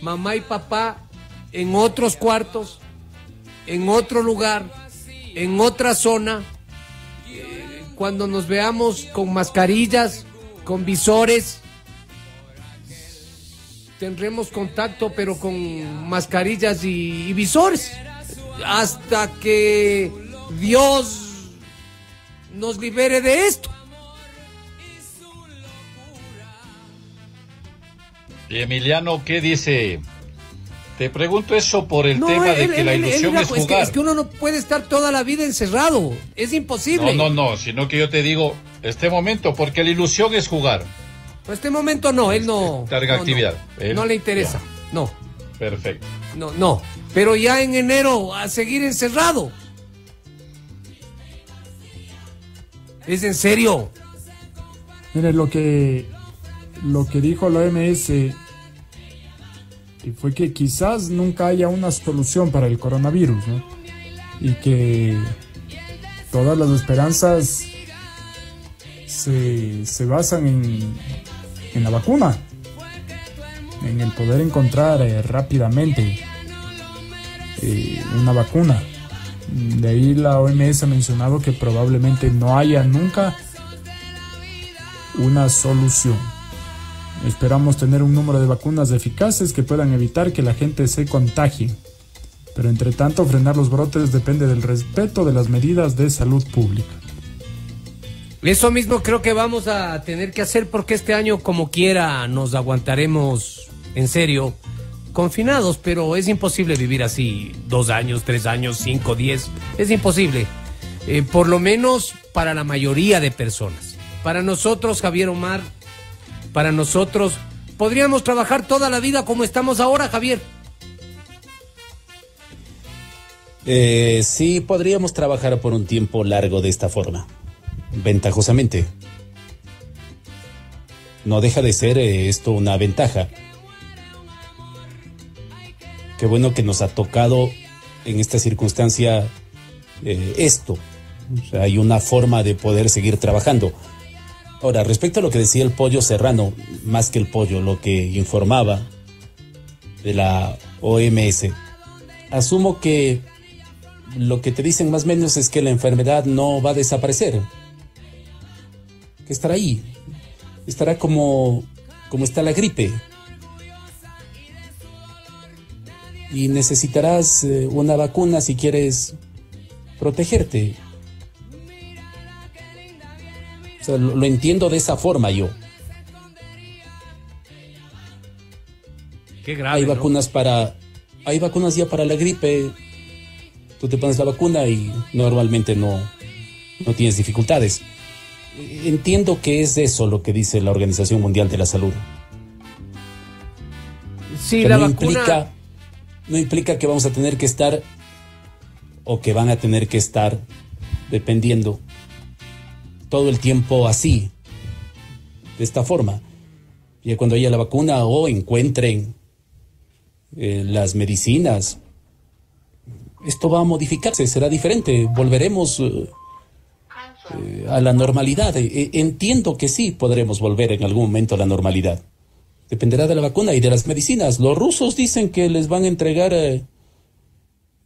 mamá y papá en otros cuartos, en otro lugar, en otra zona, cuando nos veamos con mascarillas, con visores, tendremos contacto pero con mascarillas y visores, hasta que Dios nos libere de esto. Y Emiliano, ¿qué dice? Te pregunto eso por el tema de que la ilusión es jugar. Es que uno no puede estar toda la vida encerrado, es imposible. No, sino que yo te digo, este momento, porque la ilusión es jugar. Pues este momento no, él no. Carga actividad. No le interesa, no. Perfecto. No, pero ya en enero a seguir encerrado. ¿Es en serio? Mire, lo que dijo la OMS fue que quizás nunca haya una solución para el coronavirus, ¿no? Y que todas las esperanzas se basan en la vacuna, en el poder encontrar rápidamente una vacuna. De ahí la OMS ha mencionado que probablemente no haya nunca una solución. Esperamos tener un número de vacunas eficaces que puedan evitar que la gente se contagie. Pero entre tanto, frenar los brotes depende del respeto de las medidas de salud pública. Eso mismo creo que vamos a tener que hacer, porque este año como quiera nos aguantaremos, en serio, confinados, pero es imposible vivir así 2 años, 3 años, 5, 10, es imposible, por lo menos para la mayoría de personas. Para nosotros, Javier Omar, para nosotros, podríamos trabajar toda la vida como estamos ahora, Javier. Sí, podríamos trabajar por un tiempo largo de esta forma, ventajosamente. No deja de ser esto una ventaja. Qué bueno que nos ha tocado en esta circunstancia esto. O sea, hay una forma de poder seguir trabajando. Ahora, respecto a lo que decía el Pollo Serrano, más que el Pollo, lo que informaba de la OMS, asumo que lo que te dicen más o menos es que la enfermedad no va a desaparecer, que estará ahí, estará como está la gripe. Y necesitarás una vacuna si quieres protegerte. O sea, lo entiendo de esa forma yo. Qué grave, hay vacunas, ¿no? Hay vacunas ya para la gripe. Tú te pones la vacuna y normalmente no tienes dificultades. Entiendo que es eso lo que dice la Organización Mundial de la Salud. Sí, que la vacuna no implica que vamos a tener que estar, o que van a tener que estar, dependiendo, todo el tiempo así, de esta forma. Ya cuando haya la vacuna o encuentren las medicinas, esto va a modificarse, será diferente, volveremos a la normalidad. Entiendo que sí podremos volver en algún momento a la normalidad. Dependerá de la vacuna y de las medicinas. Los rusos dicen que les van a entregar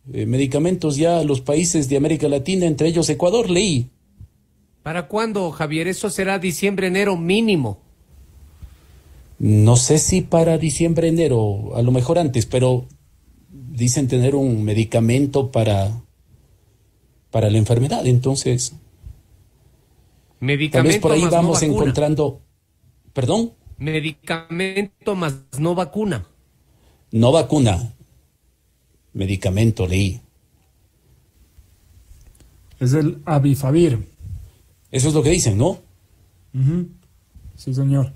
medicamentos ya a los países de América Latina, entre ellos Ecuador, leí. ¿Para cuándo, Javier? Eso será diciembre, enero mínimo. No sé si para diciembre, enero, a lo mejor antes, pero dicen tener un medicamento para la enfermedad. Entonces, medicamento, tal vez por ahí vamos encontrando. ¿Perdón? Medicamento más no vacuna. No vacuna. Medicamento, leí. Es el Abifavir. Eso es lo que dicen, ¿no? Uh-huh. Sí, señor.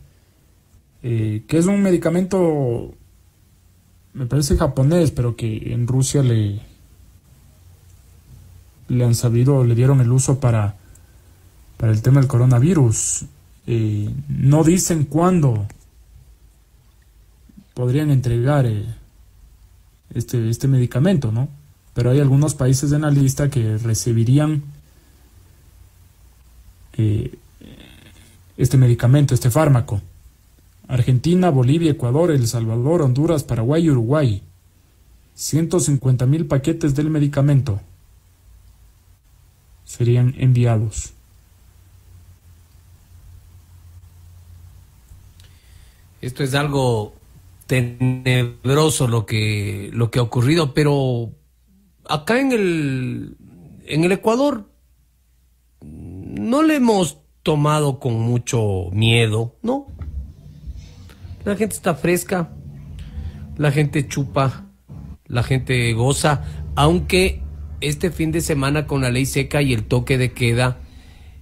Que es un medicamento, me parece japonés, pero que en Rusia le dieron el uso para el tema del coronavirus. No dicen cuándo podrían entregar este medicamento, ¿no? Pero hay algunos países en la lista que recibirían este medicamento, este fármaco: Argentina, Bolivia, Ecuador, El Salvador, Honduras, Paraguay y Uruguay. 150.000 paquetes del medicamento serían enviados. Esto es algo tenebroso lo que ha ocurrido, pero acá en el Ecuador no le hemos tomado con mucho miedo, ¿no? La gente está fresca, la gente chupa, la gente goza, aunque este fin de semana con la ley seca y el toque de queda,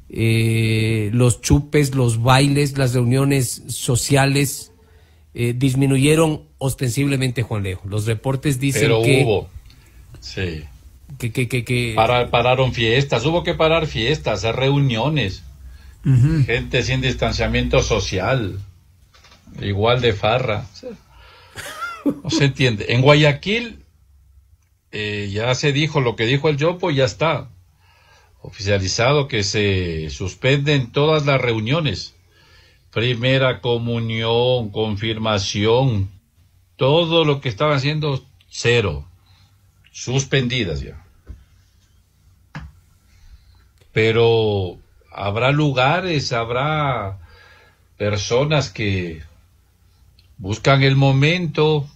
los chupes, los bailes, las reuniones sociales disminuyeron ostensiblemente, Juan Leo. Los reportes dicen pararon fiestas, hubo que parar fiestas, reuniones, uh-huh, gente sin distanciamiento social, igual de farra. No se entiende. En Guayaquil ya se dijo lo que dijo el Yopo, ya está oficializado que se suspenden todas las reuniones. Primera comunión, confirmación, todo lo que estaban haciendo, cero. Suspendidas ya. pero habrá lugares, habrá personas que buscan el momento,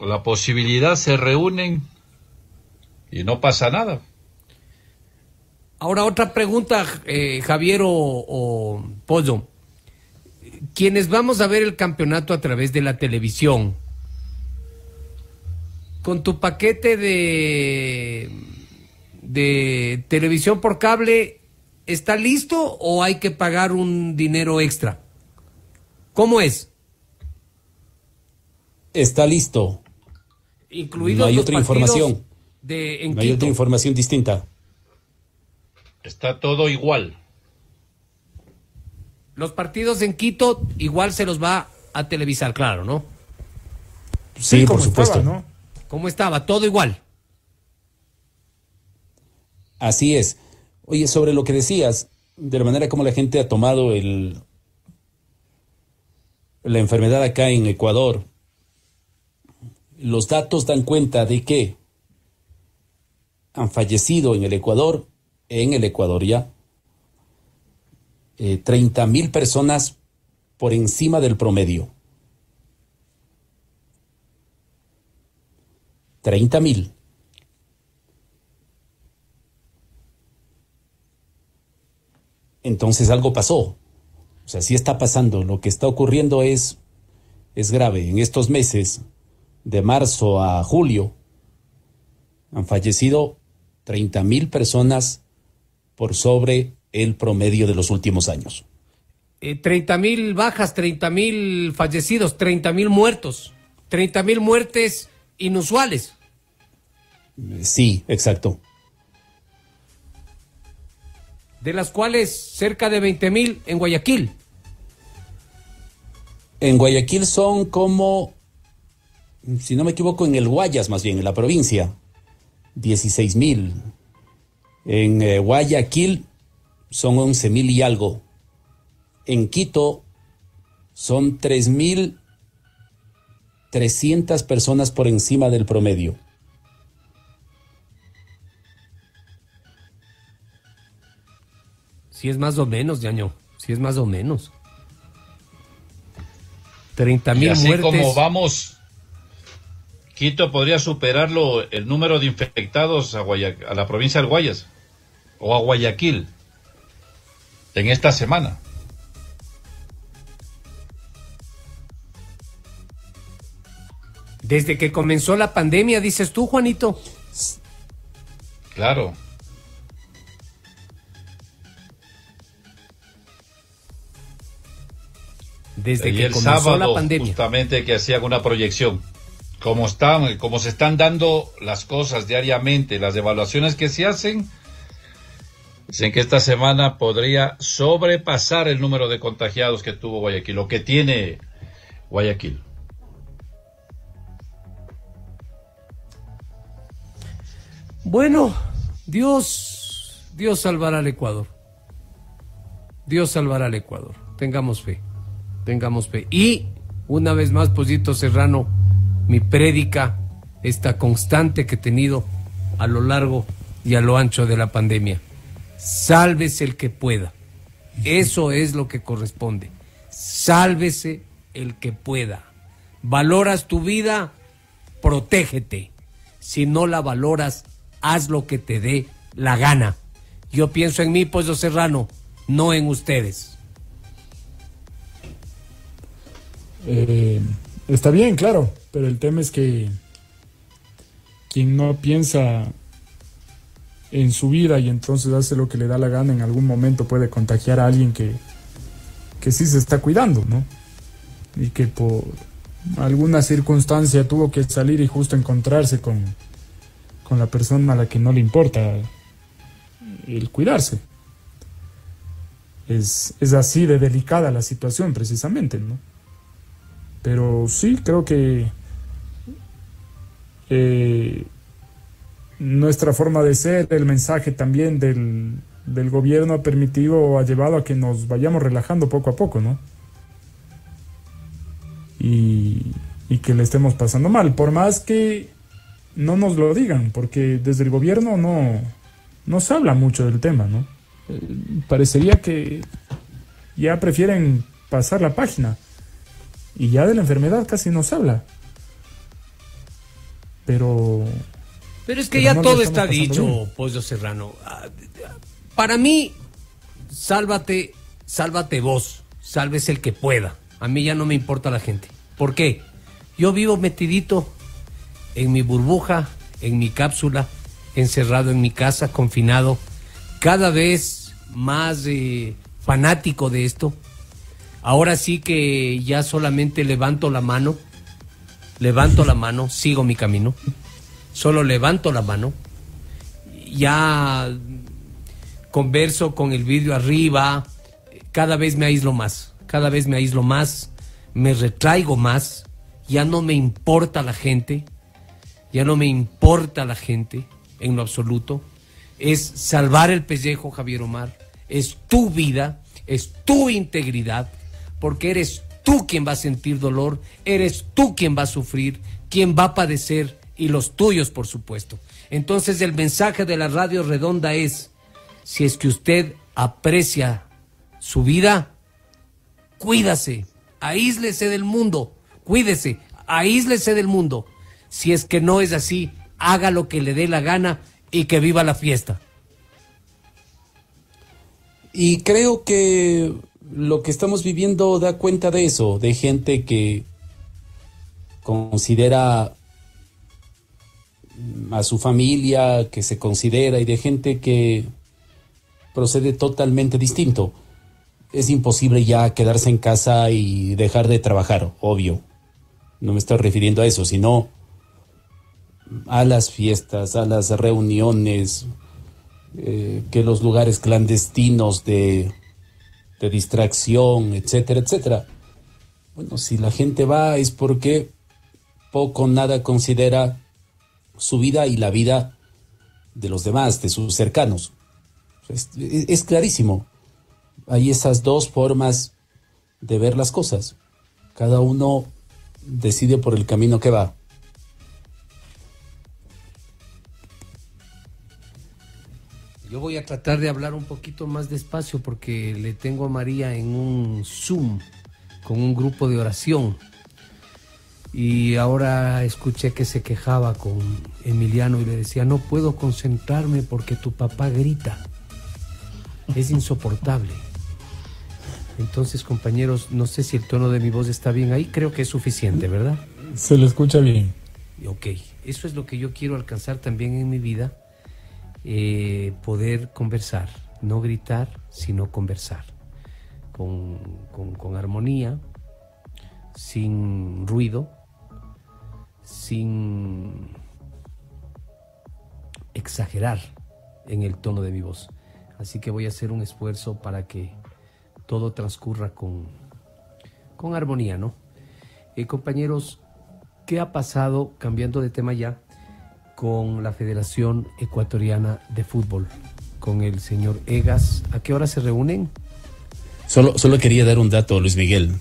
la posibilidad, se reúnen y no pasa nada. Ahora otra pregunta, Javier o Pollo. Quienes vamos a ver el campeonato a través de la televisión, con tu paquete de televisión por cable, ¿está listo o hay que pagar un dinero extra? ¿Cómo es? Está listo. Incluido no hay otra información. No hay otra información distinta. Está todo igual. Los partidos en Quito igual se los va a televisar, claro, ¿no? Sí, por supuesto. Estaba, ¿no? ¿Cómo estaba? Todo igual. Así es. Oye, sobre lo que decías, de la manera como la gente ha tomado la enfermedad acá en Ecuador, los datos dan cuenta de que han fallecido en el Ecuador ya, 30.000 personas por encima del promedio. 30.000. Entonces algo pasó. O sea, sí está pasando. Lo que está ocurriendo es grave. En estos meses, de marzo a julio, han fallecido 30.000 personas por sobre el promedio de los últimos años. 30.000 bajas, 30.000 fallecidos, 30.000 muertos, 30.000 muertes inusuales. Sí, exacto. De las cuales cerca de 20.000 en Guayaquil. En Guayaquil son como, si no me equivoco, en el Guayas más bien, en la provincia, 16.000. En Guayaquil son 11.000 y algo. En Quito son 3.300 personas por encima del promedio. Si es más o menos, Yaño, si es más o menos. 30.000 muertes. Así como vamos, Quito podría superarlo el número de infectados a la provincia del Guayas o a Guayaquil en esta semana. Desde que comenzó la pandemia, dices tú, Juanito. Claro. Desde que comenzó la pandemia. Justamente que hacían una proyección. Como se están dando las cosas diariamente, las evaluaciones que se hacen, dicen que esta semana podría sobrepasar el número de contagiados que tuvo Guayaquil, o que tiene Guayaquil. Bueno, Dios salvará al Ecuador. Dios salvará al Ecuador. Tengamos fe, tengamos fe. Y una vez más, Pollito Serrano, mi prédica, esta constante que he tenido a lo largo y a lo ancho de la pandemia: sálvese el que pueda. Eso es lo que corresponde. Sálvese el que pueda. Valoras tu vida, protégete. Si no la valoras, haz lo que te dé la gana. Yo pienso en mí, Pollo Serrano, no en ustedes. Está bien, claro, pero el tema es que quien no piensa en su vida y entonces hace lo que le da la gana, en algún momento puede contagiar a alguien que sí se está cuidando, ¿no? Y que por alguna circunstancia tuvo que salir y justo encontrarse con la persona a la que no le importa el cuidarse. Es así de delicada la situación precisamente, ¿no? Pero sí, creo que nuestra forma de ser, el mensaje también del gobierno ha permitido o ha llevado a que nos vayamos relajando poco a poco, ¿no? Y que le estemos pasando mal, por más que no nos lo digan, porque desde el gobierno no se habla mucho del tema, ¿no? parecería que ya prefieren pasar la página y ya de la enfermedad casi no se habla. Pero es que pero ya no todo está dicho, bien. Pollo Serrano. Para mí, sálvate vos, sálvese el que pueda. A mí ya no me importa la gente. ¿Por qué? Yo vivo metidito en mi burbuja, en mi cápsula, encerrado en mi casa, confinado, cada vez más fanático de esto. Ahora sí que ya solamente levanto la mano, sigo mi camino, solo levanto la mano, ya converso con el vidrio arriba, cada vez me aíslo más, me retraigo más, ya no me importa la gente en lo absoluto. Es salvar el pellejo, Javier Omar, es tu vida, es tu integridad, porque eres tú quien va a sentir dolor, eres tú quien va a sufrir, quien va a padecer, y los tuyos, por supuesto. Entonces el mensaje de la Radio Redonda es, si es que usted aprecia su vida, cuídase, aíslese del mundo, cuídese, aíslese del mundo. Si es que no es así, haga lo que le dé la gana y que viva la fiesta. Y creo que lo que estamos viviendo da cuenta de eso, de gente que considera a su familia, que se considera, y de gente que procede totalmente distinto. Es imposible ya quedarse en casa y dejar de trabajar, obvio. No me estoy refiriendo a eso, sino a las fiestas, a las reuniones, que los lugares clandestinos de distracción, etcétera, etcétera. Bueno, si la gente va es porque poco o nada considera su vida y la vida de los demás, de sus cercanos. Es clarísimo. Hay esas dos formas de ver las cosas. Cada uno decide por el camino que va. Yo voy a tratar de hablar un poquito más despacio porque le tengo a María en un Zoom con un grupo de oración. Y ahora escuché que se quejaba con Emiliano y le decía, no puedo concentrarme porque tu papá grita. Es insoportable. Entonces, compañeros, no sé si el tono de mi voz está bien ahí. Creo que es suficiente, ¿verdad? Se lo escucha bien. Ok. Eso es lo que yo quiero alcanzar también en mi vida. Poder conversar, no gritar, sino conversar con armonía, sin ruido, sin exagerar en el tono de mi voz. Así que voy a hacer un esfuerzo para que todo transcurra con armonía, ¿no? Compañeros, ¿qué ha pasado, cambiando de tema ya, con la Federación Ecuatoriana de Fútbol, con el señor Egas? ¿A qué hora se reúnen? Solo quería dar un dato, Luis Miguel,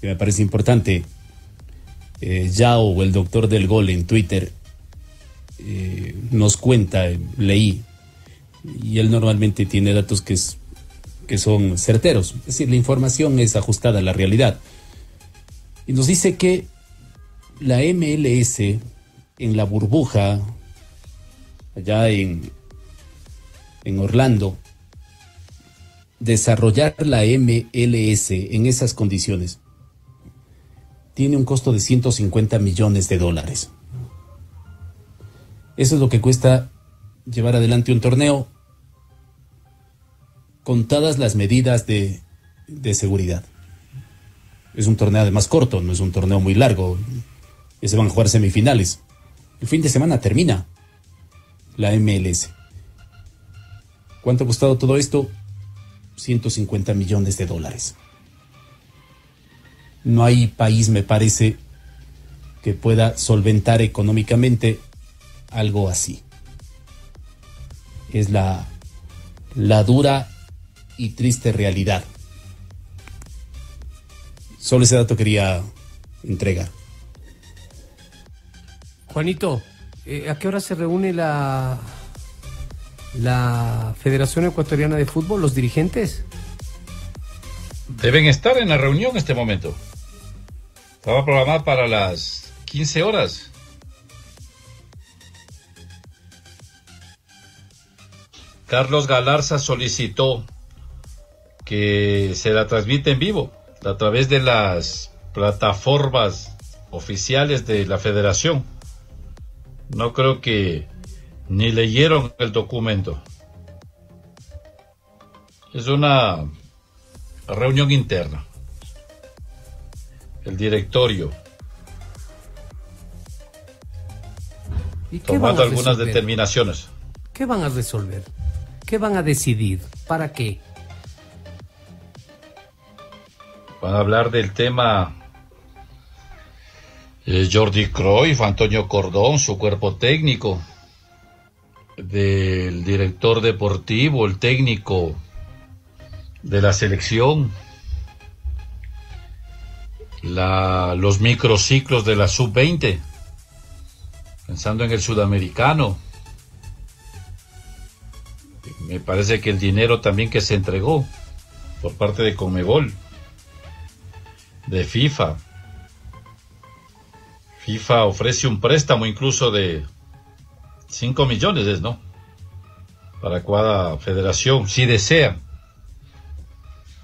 que me parece importante. Yao, el doctor del gol, en Twitter, nos cuenta, leí, y él normalmente tiene datos que son certeros, es decir, la información es ajustada a la realidad. Y nos dice que la MLS... en la burbuja, allá en Orlando, desarrollar la MLS en esas condiciones tiene un costo de $150 millones. Eso es lo que cuesta llevar adelante un torneo con todas las medidas de seguridad. Es un torneo además corto, no es un torneo muy largo, ya se van a jugar semifinales. El fin de semana termina la MLS. ¿Cuánto ha costado todo esto? $150 millones. No hay país, me parece, que pueda solventar económicamente algo así. Es la dura y triste realidad. Solo ese dato quería entregar. Juanito, ¿a qué hora se reúne la la Federación Ecuatoriana de Fútbol, los dirigentes? Deben estar en la reunión en este momento. Estaba programada para las 15 horas. Carlos Galarza solicitó que se la transmita en vivo a través de las plataformas oficiales de la federación. No creo que ni leyeron el documento. Es una reunión interna. El directorio. ¿Y tomando algunas determinaciones? ¿Qué van a resolver? ¿Qué van a decidir? ¿Para qué? Van a hablar del tema Jordi Cruyff, Antonio Cordón, su cuerpo técnico, del director deportivo, el técnico de la selección, los microciclos de la sub-20, pensando en el sudamericano. Me parece que el dinero también que se entregó por parte de Conmebol, de FIFA. FIFA ofrece un préstamo incluso de 5 millones, ¿no? Para cada federación, si desea,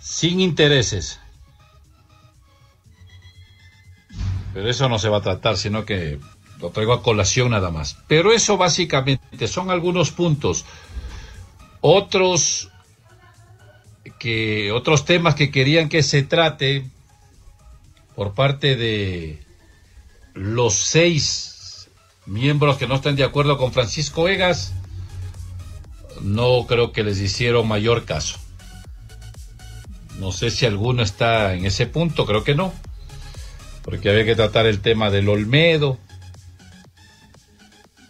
sin intereses. Pero eso no se va a tratar, sino que lo traigo a colación nada más. Pero eso básicamente son algunos puntos. Otros temas que querían que se trate por parte de los 6 miembros que no están de acuerdo con Francisco Egas, no creo que les hicieron mayor caso. No sé si alguno está en ese punto, creo que no, porque había que tratar el tema del Olmedo,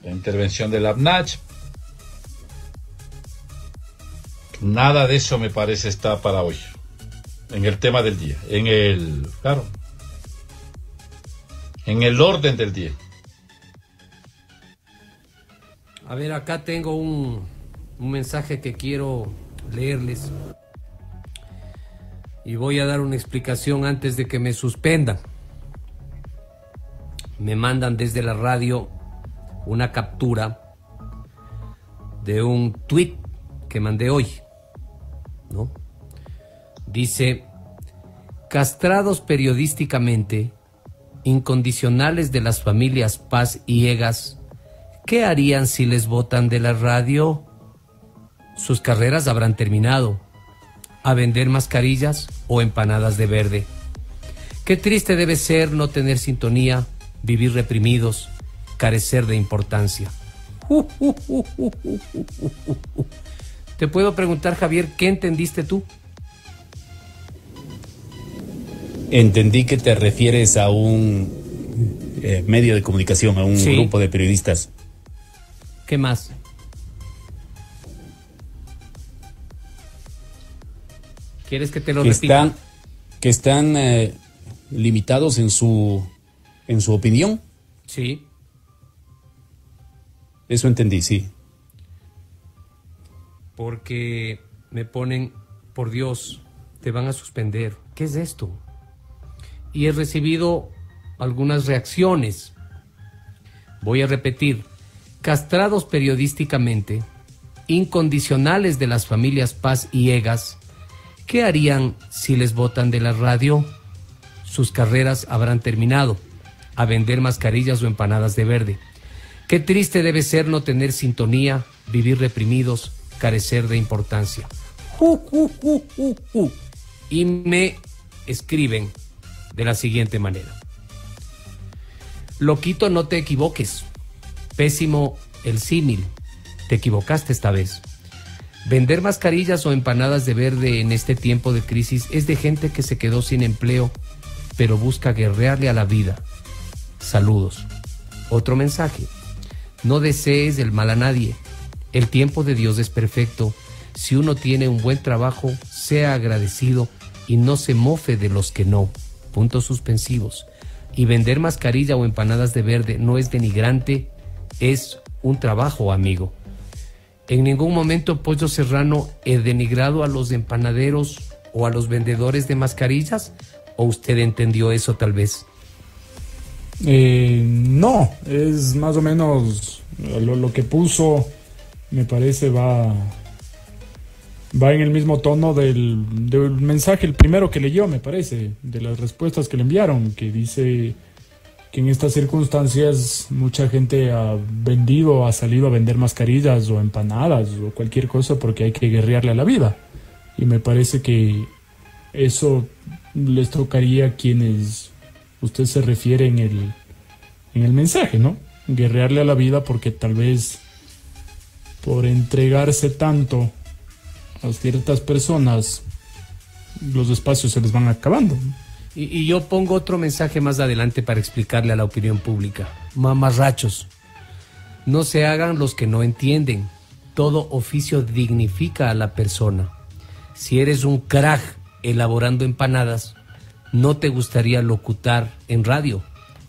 la intervención del ABNACH. Nada de eso me parece está para hoy, en el tema del día, en el orden del día. A ver, acá tengo un mensaje que quiero leerles. Y voy a dar una explicación antes de que me suspendan. Me mandan desde la radio una captura de un tuit que mandé hoy, ¿no? Dice: castrados periodísticamente, incondicionales de las familias Paz y Egas, ¿qué harían si les votan de la radio? Sus carreras habrán terminado. A vender mascarillas o empanadas de verde. Qué triste debe ser no tener sintonía, vivir reprimidos, carecer de importancia. Te puedo preguntar, Javier, ¿qué entendiste tú? Entendí que te refieres a un medio de comunicación, a un grupo de periodistas. ¿Qué más? ¿Quieres que te lo repita? Que están limitados en su opinión. Sí. Eso entendí, sí. Porque me ponen, por Dios, te van a suspender. ¿Qué es esto? Y he recibido algunas reacciones. Voy a repetir. Castrados periodísticamente, incondicionales de las familias Paz y Egas, ¿qué harían si les votan de la radio? Sus carreras habrán terminado. A vender mascarillas o empanadas de verde. Qué triste debe ser no tener sintonía, vivir reprimidos, carecer de importancia. Y me escriben de la siguiente manera. Loquito, no te equivoques. Pésimo el símil. Te equivocaste esta vez. Vender mascarillas o empanadas de verde en este tiempo de crisis es de gente que se quedó sin empleo, pero busca guerrearle a la vida. Saludos. Otro mensaje. No desees el mal a nadie. El tiempo de Dios es perfecto. Si uno tiene un buen trabajo, sea agradecido y no se mofe de los que no. Puntos suspensivos. Y vender mascarilla o empanadas de verde no es denigrante, es un trabajo, amigo. En ningún momento Pollo Serrano he denigrado a los empanaderos o a los vendedores de mascarillas, ¿o usted entendió eso tal vez? No, es más o menos lo que puso, me parece va en el mismo tono del mensaje, el primero que leyó, me parece, de las respuestas que le enviaron, que dice que en estas circunstancias mucha gente ha vendido, ha salido a vender mascarillas o empanadas o cualquier cosa porque hay que guerrearle a la vida. Y me parece que eso les tocaría a quienes usted se refiere en el mensaje, ¿no? Guerrearle a la vida porque tal vez por entregarse tanto a ciertas personas los espacios se les van acabando. Y yo pongo otro mensaje más adelante para explicarle a la opinión pública. Mamarrachos, no se hagan los que no entienden. Todo oficio dignifica a la persona. Si eres un crack elaborando empanadas, no te gustaría locutar en radio.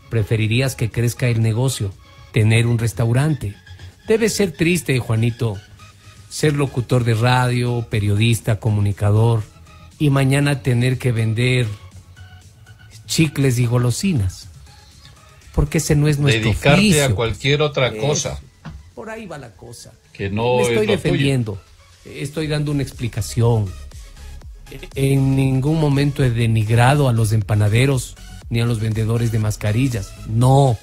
Preferirías que crezca el negocio, tener un restaurante. Debe ser triste, Juanito, ser locutor de radio, periodista, comunicador, y mañana tener que vender chicles y golosinas, porque ese no es nuestro oficio. Dedicarte a cualquier otra cosa. Por ahí va la cosa. Que no me estoy defendiendo, estoy dando una explicación. En ningún momento he denigrado a los empanaderos ni a los vendedores de mascarillas, no,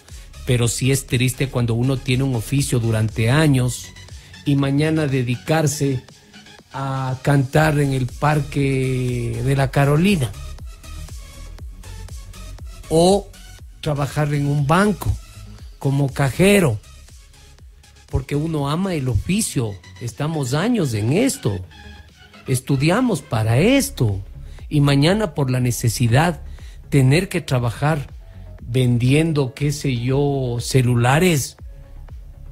pero sí es triste cuando uno tiene un oficio durante años y mañana dedicarse a cantar en el Parque de la Carolina o trabajar en un banco como cajero, porque uno ama el oficio, estamos años en esto, estudiamos para esto, y mañana por la necesidad tener que trabajar vendiendo, qué sé yo, celulares,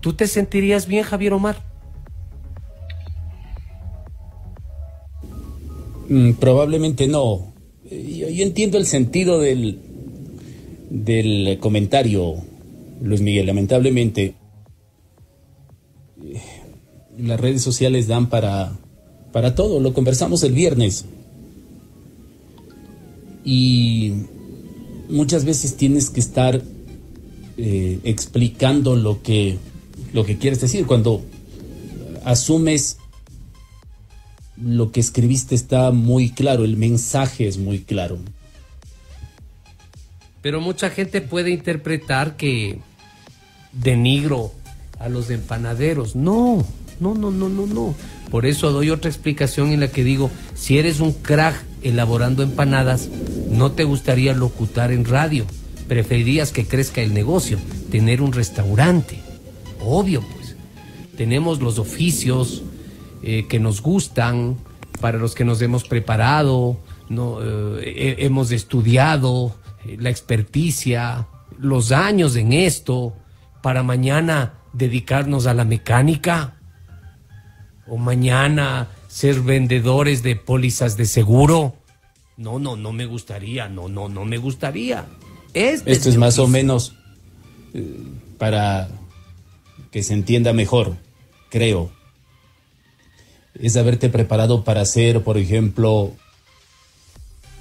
¿tú te sentirías bien, Javier Omar? Probablemente no. Yo entiendo el sentido del comentario, Luis Miguel. Lamentablemente las redes sociales dan para todo, lo conversamos el viernes, y muchas veces tienes que estar explicando lo que quieres decir. Cuando asumes lo que escribiste está muy claro, el mensaje es muy claro. Pero mucha gente puede interpretar que denigro a los empanaderos. No, no, no, no, no, no. Por eso doy otra explicación en la que digo, si eres un crack elaborando empanadas, no te gustaría locutar en radio. Preferirías que crezca el negocio, tener un restaurante. Obvio, pues. Tenemos los oficios que nos gustan, para los que nos hemos preparado, ¿no? Hemos estudiado la experticia, los años en esto, para mañana dedicarnos a la mecánica, o mañana ser vendedores de pólizas de seguro. No, no, no me gustaría, no, no, no me gustaría. Esto es más o menos, para que se entienda mejor, creo, es haberte preparado para ser, por ejemplo,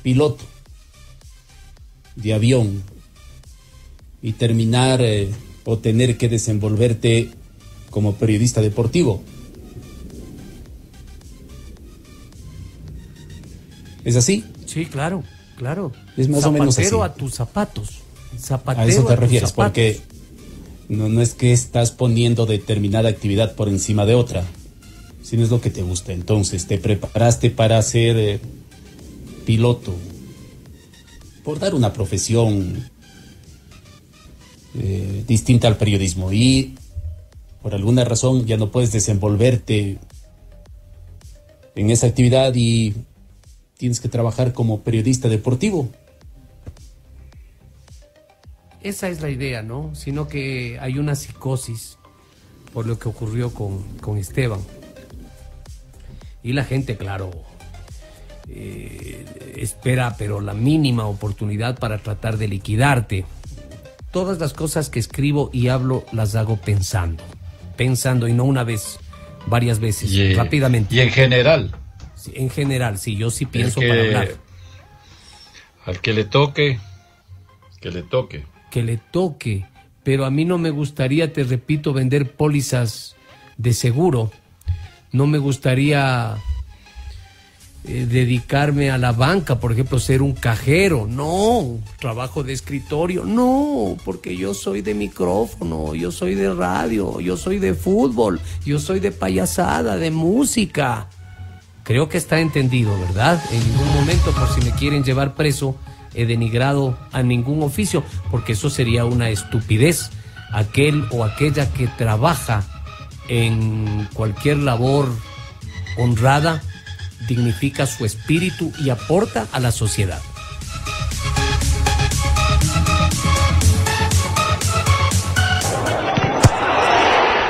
piloto de avión y terminar o tener que desenvolverte como periodista deportivo. ¿Es así? Sí, claro, claro. Es más o menos así. Zapatero a tus zapatos. Zapatero a eso te refieres, porque no es que estás poniendo determinada actividad por encima de otra, sino es lo que te gusta. Entonces te preparaste para ser piloto, por dar una profesión distinta al periodismo, y por alguna razón ya no puedes desenvolverte en esa actividad y tienes que trabajar como periodista deportivo. Esa es la idea, ¿no? Sino que hay una psicosis por lo que ocurrió con Esteban. Y la gente, claro, espera pero la mínima oportunidad para tratar de liquidarte. Todas las cosas que escribo y hablo las hago pensando y no una vez, varias veces, rápidamente. Y en general. Sí, en general, sí, yo sí pienso que, para hablar. Al que le toque, que le toque. Que le toque, pero a mí no me gustaría, te repito, vender pólizas de seguro. No me gustaría dedicarme a la banca, por ejemplo, ser un cajero. No, trabajo de escritorio. No, porque yo soy de micrófono, yo soy de radio, yo soy de fútbol, yo soy de payasada, de música. Creo que está entendido, ¿verdad? En ningún momento, por si me quieren llevar preso, he denigrado a ningún oficio, porque eso sería una estupidez. Aquel o aquella que trabaja en cualquier labor honrada dignifica su espíritu y aporta a la sociedad.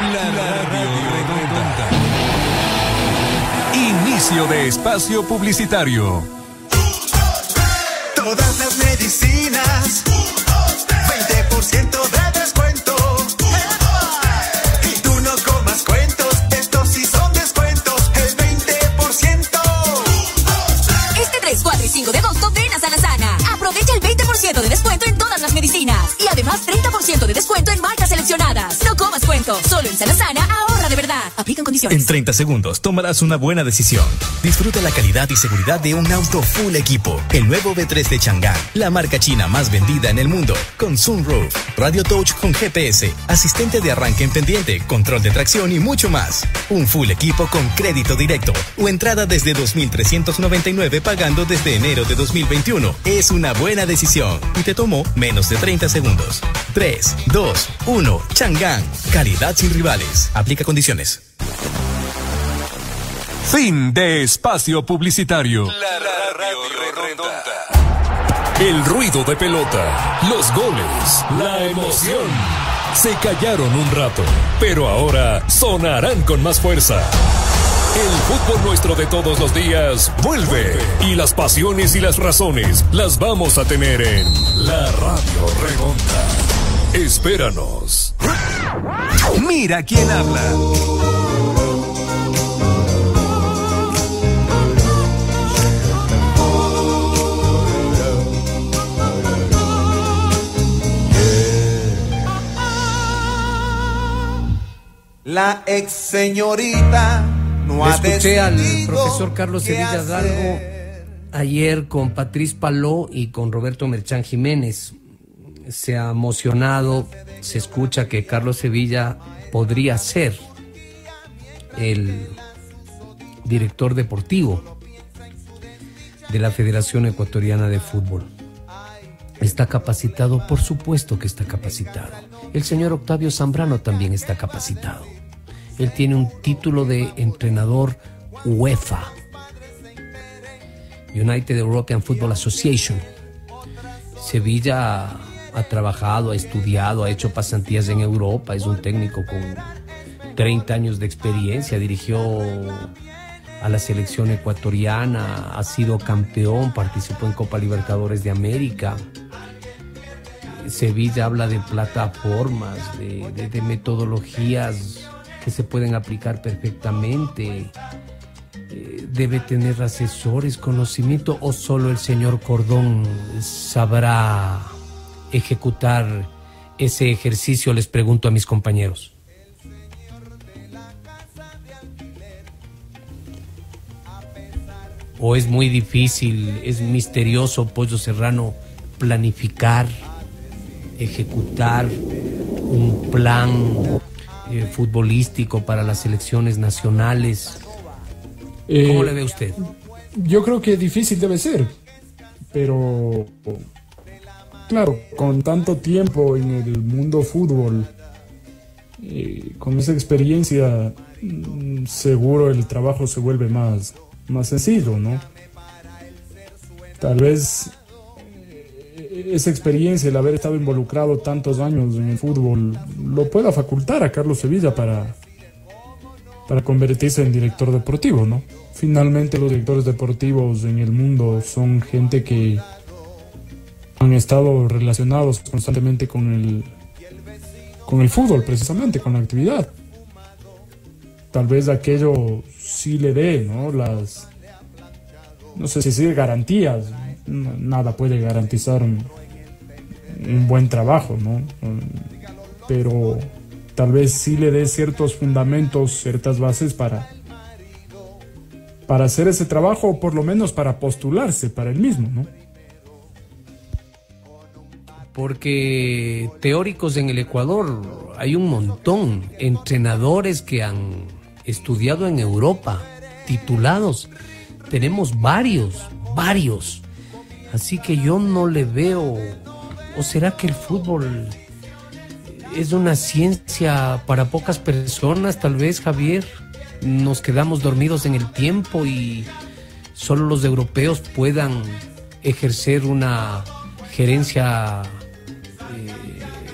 La Radio Redonda. Inicio de espacio publicitario. Todas las medicinas, 20% de descuento. Y tú no comas cuentos, estos sí son descuentos, el 20%. Este 3, 4 y 5 de agosto ven a Sana Sana. Aprovecha el 20% de descuento en todas las medicinas. Y además 30% de descuento en marcas seleccionadas. No comas cuentos, solo en Sana Sana ahorra de verdad. Aplican condiciones. En 30 segundos tomarás una buena decisión. Disfruta la calidad y seguridad de un auto full equipo. El nuevo B3 de Changan, la marca china más vendida en el mundo. Con Zoom Roof, Radio Touch con GPS, asistente de arranque en pendiente, control de tracción y mucho más. Un full equipo con crédito directo o entrada desde 2.399 pagando desde enero de 2021. Es una buena decisión y te tomó menos de 30 segundos. 3, 2, 1, Changan. Calidad sin rivales. Aplica condiciones. Fin de espacio publicitario. La Radio Redonda. El ruido de pelota, los goles, la emoción. Se callaron un rato, pero ahora sonarán con más fuerza. El fútbol nuestro de todos los días vuelve. Y las pasiones y las razones las vamos a tener en La Radio Redonda. Espéranos. Mira Quién Habla. La ex señorita no ha decidido. Escuché al profesor Carlos Sevilla algo ayer con Patriz Paló y con Roberto Merchán Jiménez. Se ha emocionado, se escucha que Carlos Sevilla podría ser el director deportivo de la Federación Ecuatoriana de Fútbol. Está capacitado, por supuesto que está capacitado. El señor Octavio Zambrano también está capacitado. Él tiene un título de entrenador UEFA, United European Football Association. Sevilla ha trabajado, ha estudiado, ha hecho pasantías en Europa. Es un técnico con 30 años de experiencia. Dirigió a la selección ecuatoriana, ha sido campeón, participó en Copa Libertadores de América. Sevilla habla de plataformas, de metodologías que se pueden aplicar perfectamente. Debe tener asesores, conocimiento, o solo el señor Cordón sabrá ejecutar ese ejercicio, les pregunto a mis compañeros. O es muy difícil, es misterioso, Pollo Serrano, planificar, ejecutar un plan futbolístico para las selecciones nacionales. ¿Cómo le ve usted? Yo creo que difícil debe ser, pero claro, con tanto tiempo en el mundo fútbol, con esa experiencia, seguro el trabajo se vuelve más sencillo, ¿no? Tal vez esa experiencia, el haber estado involucrado tantos años en el fútbol, lo pueda facultar a Carlos Sevilla para convertirse en director deportivo, ¿no? Finalmente los directores deportivos en el mundo son gente que han estado relacionados constantemente con el fútbol, precisamente, con la actividad. tal vez aquello sí le dé, ¿no? Las, no sé si sigue garantías, nada puede garantizar un buen trabajo, ¿no? Pero tal vez sí le dé ciertos fundamentos, ciertas bases para hacer ese trabajo, o por lo menos para postularse para el mismo, ¿no? Porque teóricos en el Ecuador hay un montón, entrenadores que han estudiado en Europa, titulados, tenemos varios, así que yo no le veo, o será que el fútbol es una ciencia para pocas personas, tal vez, Javier, nos quedamos dormidos en el tiempo y solo los europeos puedan ejercer una gerencia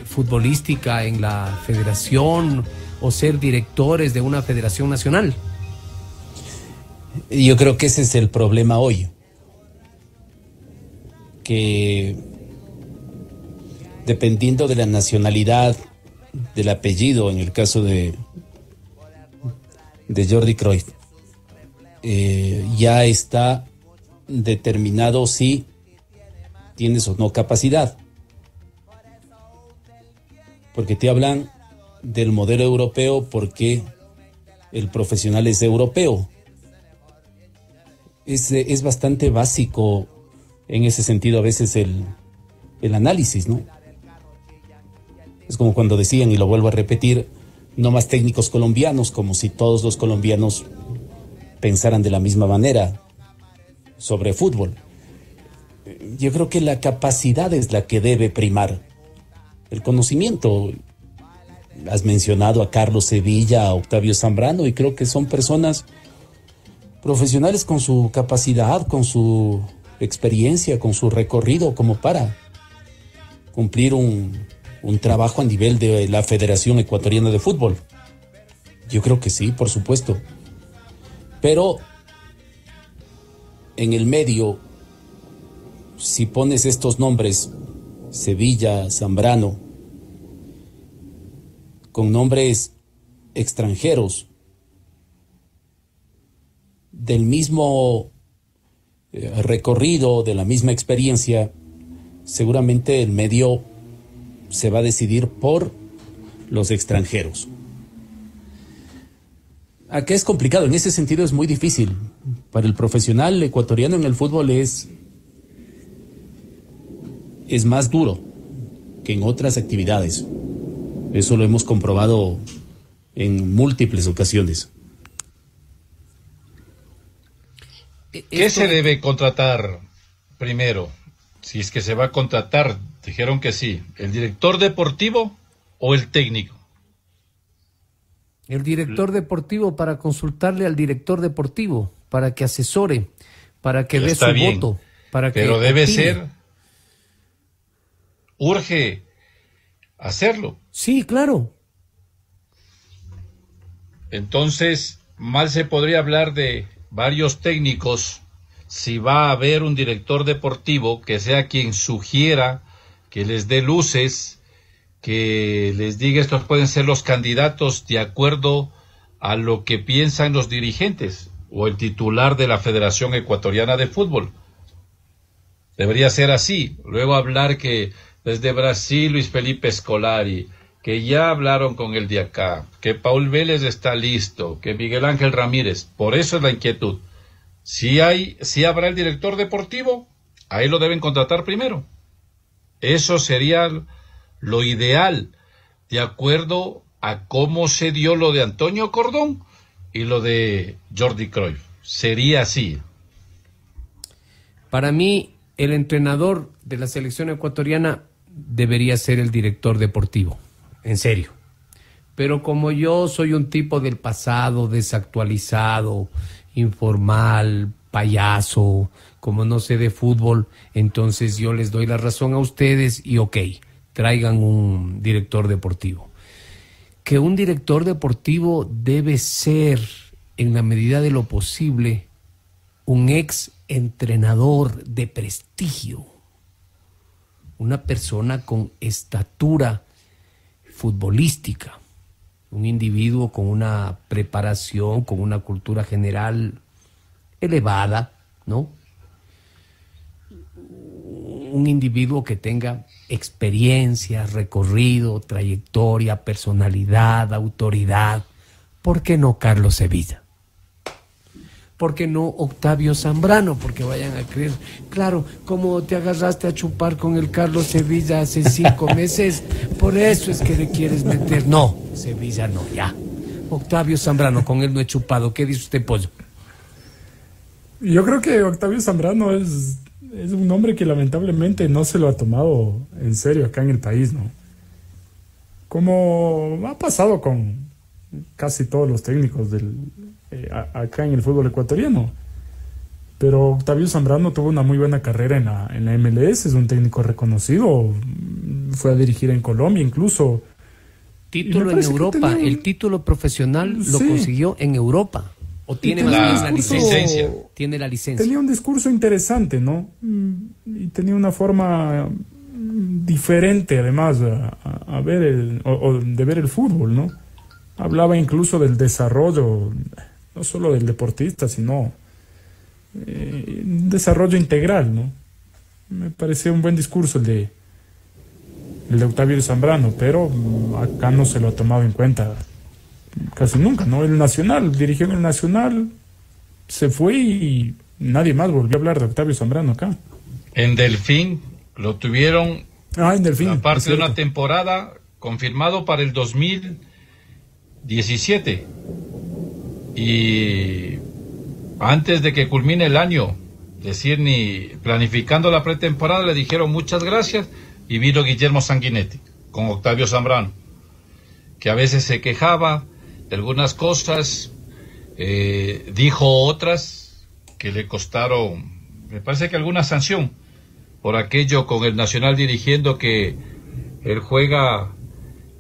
futbolística en la federación o ser directores de una federación nacional. Yo creo que ese es el problema hoy, que dependiendo de la nacionalidad, del apellido, en el caso de Jordi Cruyff, ya está determinado si tienes o no capacidad, porque te hablan del modelo europeo porque el profesional es europeo. Es bastante básico en ese sentido a veces el análisis, ¿no? Es como cuando decían, y lo vuelvo a repetir, no más técnicos colombianos, como si todos los colombianos pensaran de la misma manera sobre fútbol. Yo creo que la capacidad es la que debe primar. El conocimiento. Has mencionado a Carlos Sevilla, a Octavio Zambrano, y creo que son personas profesionales con su capacidad, con su experiencia, con su recorrido, como para cumplir un trabajo a nivel de la Federación Ecuatoriana de Fútbol. Yo creo que sí, por supuesto. Pero en el medio, si pones estos nombres, Sevilla, Zambrano, con nombres extranjeros, del mismo recorrido, de la misma experiencia, seguramente el medio se va a decidir por los extranjeros. Acá es complicado, en ese sentido es muy difícil. Para el profesional ecuatoriano en el fútbol es más duro que en otras actividades. Eso lo hemos comprobado en múltiples ocasiones. ¿Qué se debe contratar primero? Si es que se va a contratar, dijeron que sí, ¿el director deportivo o el técnico? El director deportivo, para consultarle al director deportivo, para que asesore, para que dé su voto, para que... Pero debe ser... Urge hacerlo. Sí, claro. Entonces, mal se podría hablar de varios técnicos si va a haber un director deportivo que sea quien sugiera, que les dé luces, que les diga estos pueden ser los candidatos de acuerdo a lo que piensan los dirigentes o el titular de la Federación Ecuatoriana de Fútbol. Debería ser así. Luego hablar que desde Brasil, Luiz Felipe Scolari, que ya hablaron con el de acá, que Paul Vélez está listo, que Miguel Ángel Ramírez. Por eso es la inquietud. Si habrá el director deportivo, a él lo deben contratar primero. Eso sería lo ideal, de acuerdo a cómo se dio lo de Antonio Cordón y lo de Jordi Cruyff. Sería así. Para mí, el entrenador de la selección ecuatoriana debería ser el director deportivo, en serio. Pero como yo soy un tipo del pasado, desactualizado, informal, payaso, como no sé de fútbol, entonces yo les doy la razón a ustedes y ok, traigan un director deportivo. Que un director deportivo debe ser, en la medida de lo posible, un ex entrenador de prestigio. Una persona con estatura futbolística, un individuo con una preparación, con una cultura general elevada, ¿no? Un individuo que tenga experiencia, recorrido, trayectoria, personalidad, autoridad. ¿Por qué no Carlos Sevilla? ¿Por qué no Octavio Zambrano? Porque vayan a creer, claro, como te agarraste a chupar con el Carlos Sevilla hace 5 meses, por eso es que le quieres meter. No, Sevilla no, ya. Octavio Zambrano, con él no he chupado. ¿Qué dice usted, Pollo? Yo creo que Octavio Zambrano es un hombre que lamentablemente no se lo ha tomado en serio acá en el país, ¿no? Como ha pasado con casi todos los técnicos del acá en el fútbol ecuatoriano. Pero Octavio Zambrano tuvo una muy buena carrera en la MLS, es un técnico reconocido, fue a dirigir en Colombia incluso. Título en Europa, tenía... el título profesional lo consiguió en Europa. O tiene la licencia. Tiene la licencia. Tenía un discurso interesante, ¿no? Y tenía una forma diferente además a ver de ver el fútbol, ¿no? Hablaba incluso del desarrollo, no solo del deportista, sino un desarrollo integral, ¿no? Me pareció un buen discurso el de Octavio Zambrano, pero acá no se lo ha tomado en cuenta casi nunca, ¿no? El Nacional, dirigió en el Nacional, se fue y nadie más volvió a hablar de Octavio Zambrano acá. En Delfín lo tuvieron en Delfín, aparte de una temporada, confirmado para el 2017, y antes de que culmine el año, decir ni planificando la pretemporada, le dijeron muchas gracias y vino Guillermo Sanguinetti con Octavio Zambrano, que a veces se quejaba de algunas cosas, dijo otras que le costaron, me parece que alguna sanción por aquello con el Nacional dirigiendo, que él juega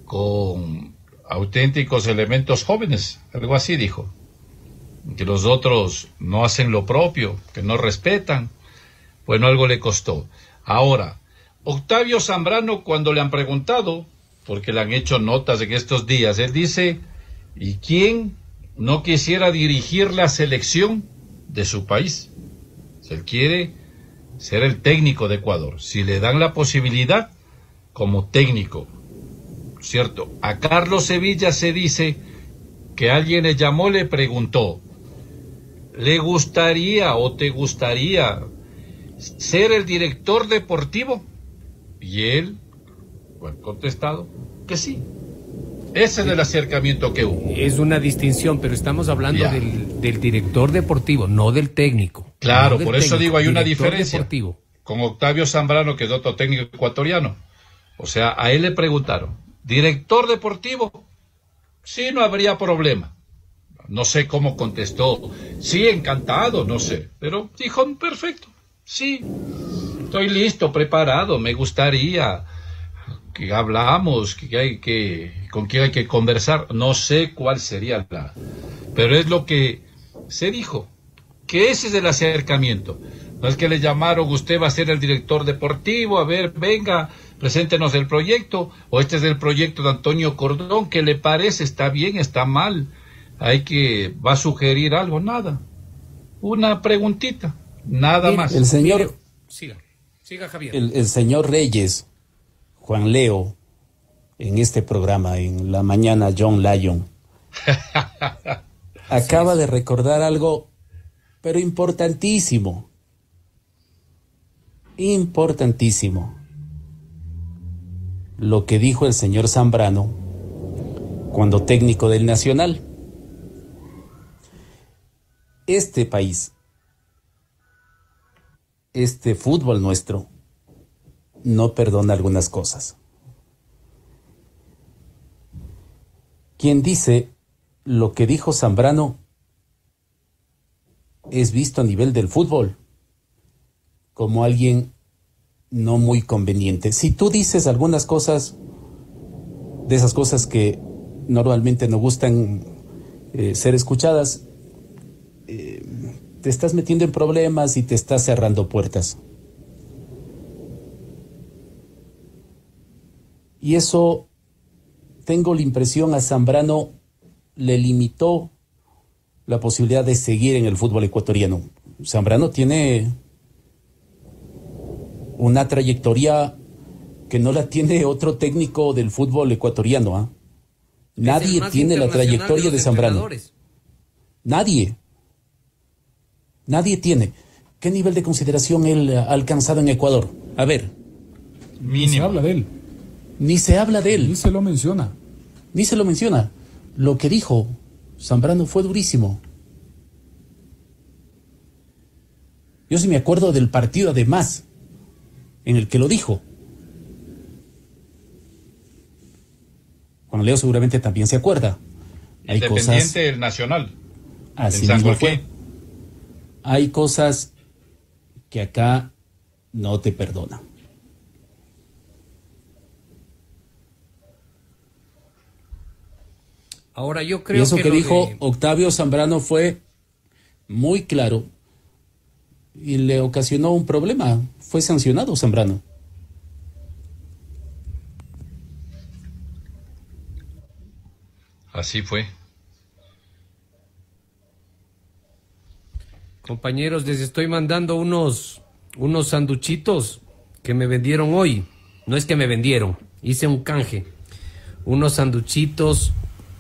con auténticos elementos jóvenes, algo así dijo, que los otros no hacen lo propio, que no respetan. Bueno, algo le costó. Ahora, Octavio Zambrano, cuando le han preguntado, porque le han hecho notas en estos días, él dice, ¿y quién no quisiera dirigir la selección de su país? Él quiere ser el técnico de Ecuador, si le dan la posibilidad como técnico. Cierto, a Carlos Sevilla se dice que alguien le llamó, le preguntó, ¿le gustaría o te gustaría ser el director deportivo? Y él, bueno, contestado que sí. Ese es el acercamiento que hubo. Es una distinción, pero estamos hablando del director deportivo, no del técnico. Claro, no por eso técnico, digo, hay una diferencia deportivo. Con Octavio Zambrano, que es otro técnico ecuatoriano. O sea, a él le preguntaron, ¿director deportivo? Sí, no habría problema. No sé cómo contestó. Sí, encantado, no sé. Pero dijo, perfecto. Sí, estoy listo, preparado. Me gustaría que hablamos, con quién hay que conversar. No sé cuál sería la... Pero es lo que se dijo. Que ese es el acercamiento. No es que le llamaron, usted va a ser el director deportivo, a ver, venga... Preséntenos el proyecto, o este es el proyecto de Antonio Cordón, ¿qué le parece? ¿Está bien? ¿Está mal? ¿Va a sugerir algo? Nada. Una preguntita, nada más. El señor... Siga, Javier. El señor Reyes, Juan Leo, en este programa, en la mañana, John Lyon, acaba de recordar algo, pero importantísimo. Importantísimo. Lo que dijo el señor Zambrano cuando técnico del Nacional. Este país, este fútbol nuestro, no perdona algunas cosas. Quien dice lo que dijo Zambrano es visto a nivel del fútbol como alguien no muy conveniente. Si tú dices algunas cosas, de esas cosas que normalmente no gustan ser escuchadas, te estás metiendo en problemas y te estás cerrando puertas. Y eso tengo la impresión a Zambrano le limitó la posibilidad de seguir en el fútbol ecuatoriano. Zambrano tiene una trayectoria que no la tiene otro técnico del fútbol ecuatoriano. Nadie tiene la trayectoria de Zambrano. Nadie tiene. ¿Qué nivel de consideración él ha alcanzado en Ecuador? A ver. Ni se habla de él. Ni se habla de él. Ni se lo menciona. Ni se lo menciona. Lo que dijo Zambrano fue durísimo. Yo sí me acuerdo del partido, además, en el que lo dijo. Juan Leo seguramente también se acuerda. Hay Independiente cosas... del Nacional. Así mismo fue. Hay cosas que acá no te perdonan. Ahora yo creo eso que dijo de... Octavio Zambrano fue muy claro y le ocasionó un problema. Fue sancionado Zambrano. Así fue. Compañeros, les estoy mandando unos sanduchitos que me vendieron hoy. No es que me vendieron, hice un canje. Unos sanduchitos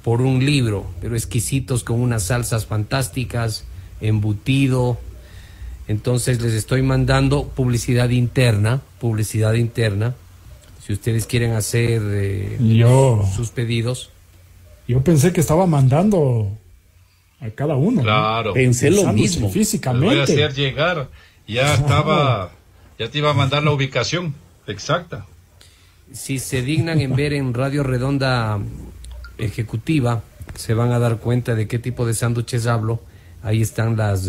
por un libro, pero exquisitos, con unas salsas fantásticas, embutido. Entonces les estoy mandando publicidad interna, si ustedes quieren hacer sus pedidos. Yo pensé que estaba mandando a cada uno. Claro. ¿No? Pensé lo mismo. Físicamente. Voy a hacer llegar, ya te iba a mandar la ubicación exacta. Si se dignan en ver en Radio Redonda Ejecutiva, se van a dar cuenta de qué tipo de sándwiches hablo. Ahí están las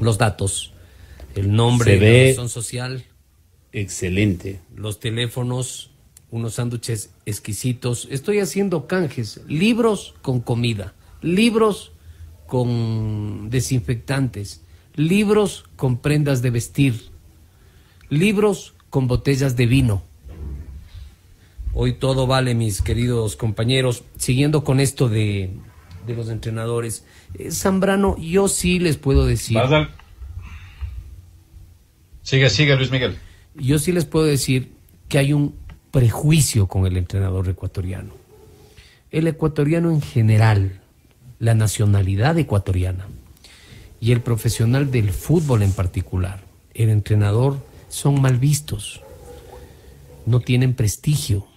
los datos, el nombre, la razón social. Excelente. Los teléfonos, unos sándwiches exquisitos. Estoy haciendo canjes, libros con comida, libros con desinfectantes, libros con prendas de vestir, libros con botellas de vino. Hoy todo vale, mis queridos compañeros. Siguiendo con esto de los entrenadores, Zambrano, yo sí les puedo decir... Sigue, Luis Miguel. Yo sí les puedo decir que hay un prejuicio con el entrenador ecuatoriano. El ecuatoriano en general, la nacionalidad ecuatoriana y el profesional del fútbol en particular, el entrenador, son mal vistos. No tienen prestigio.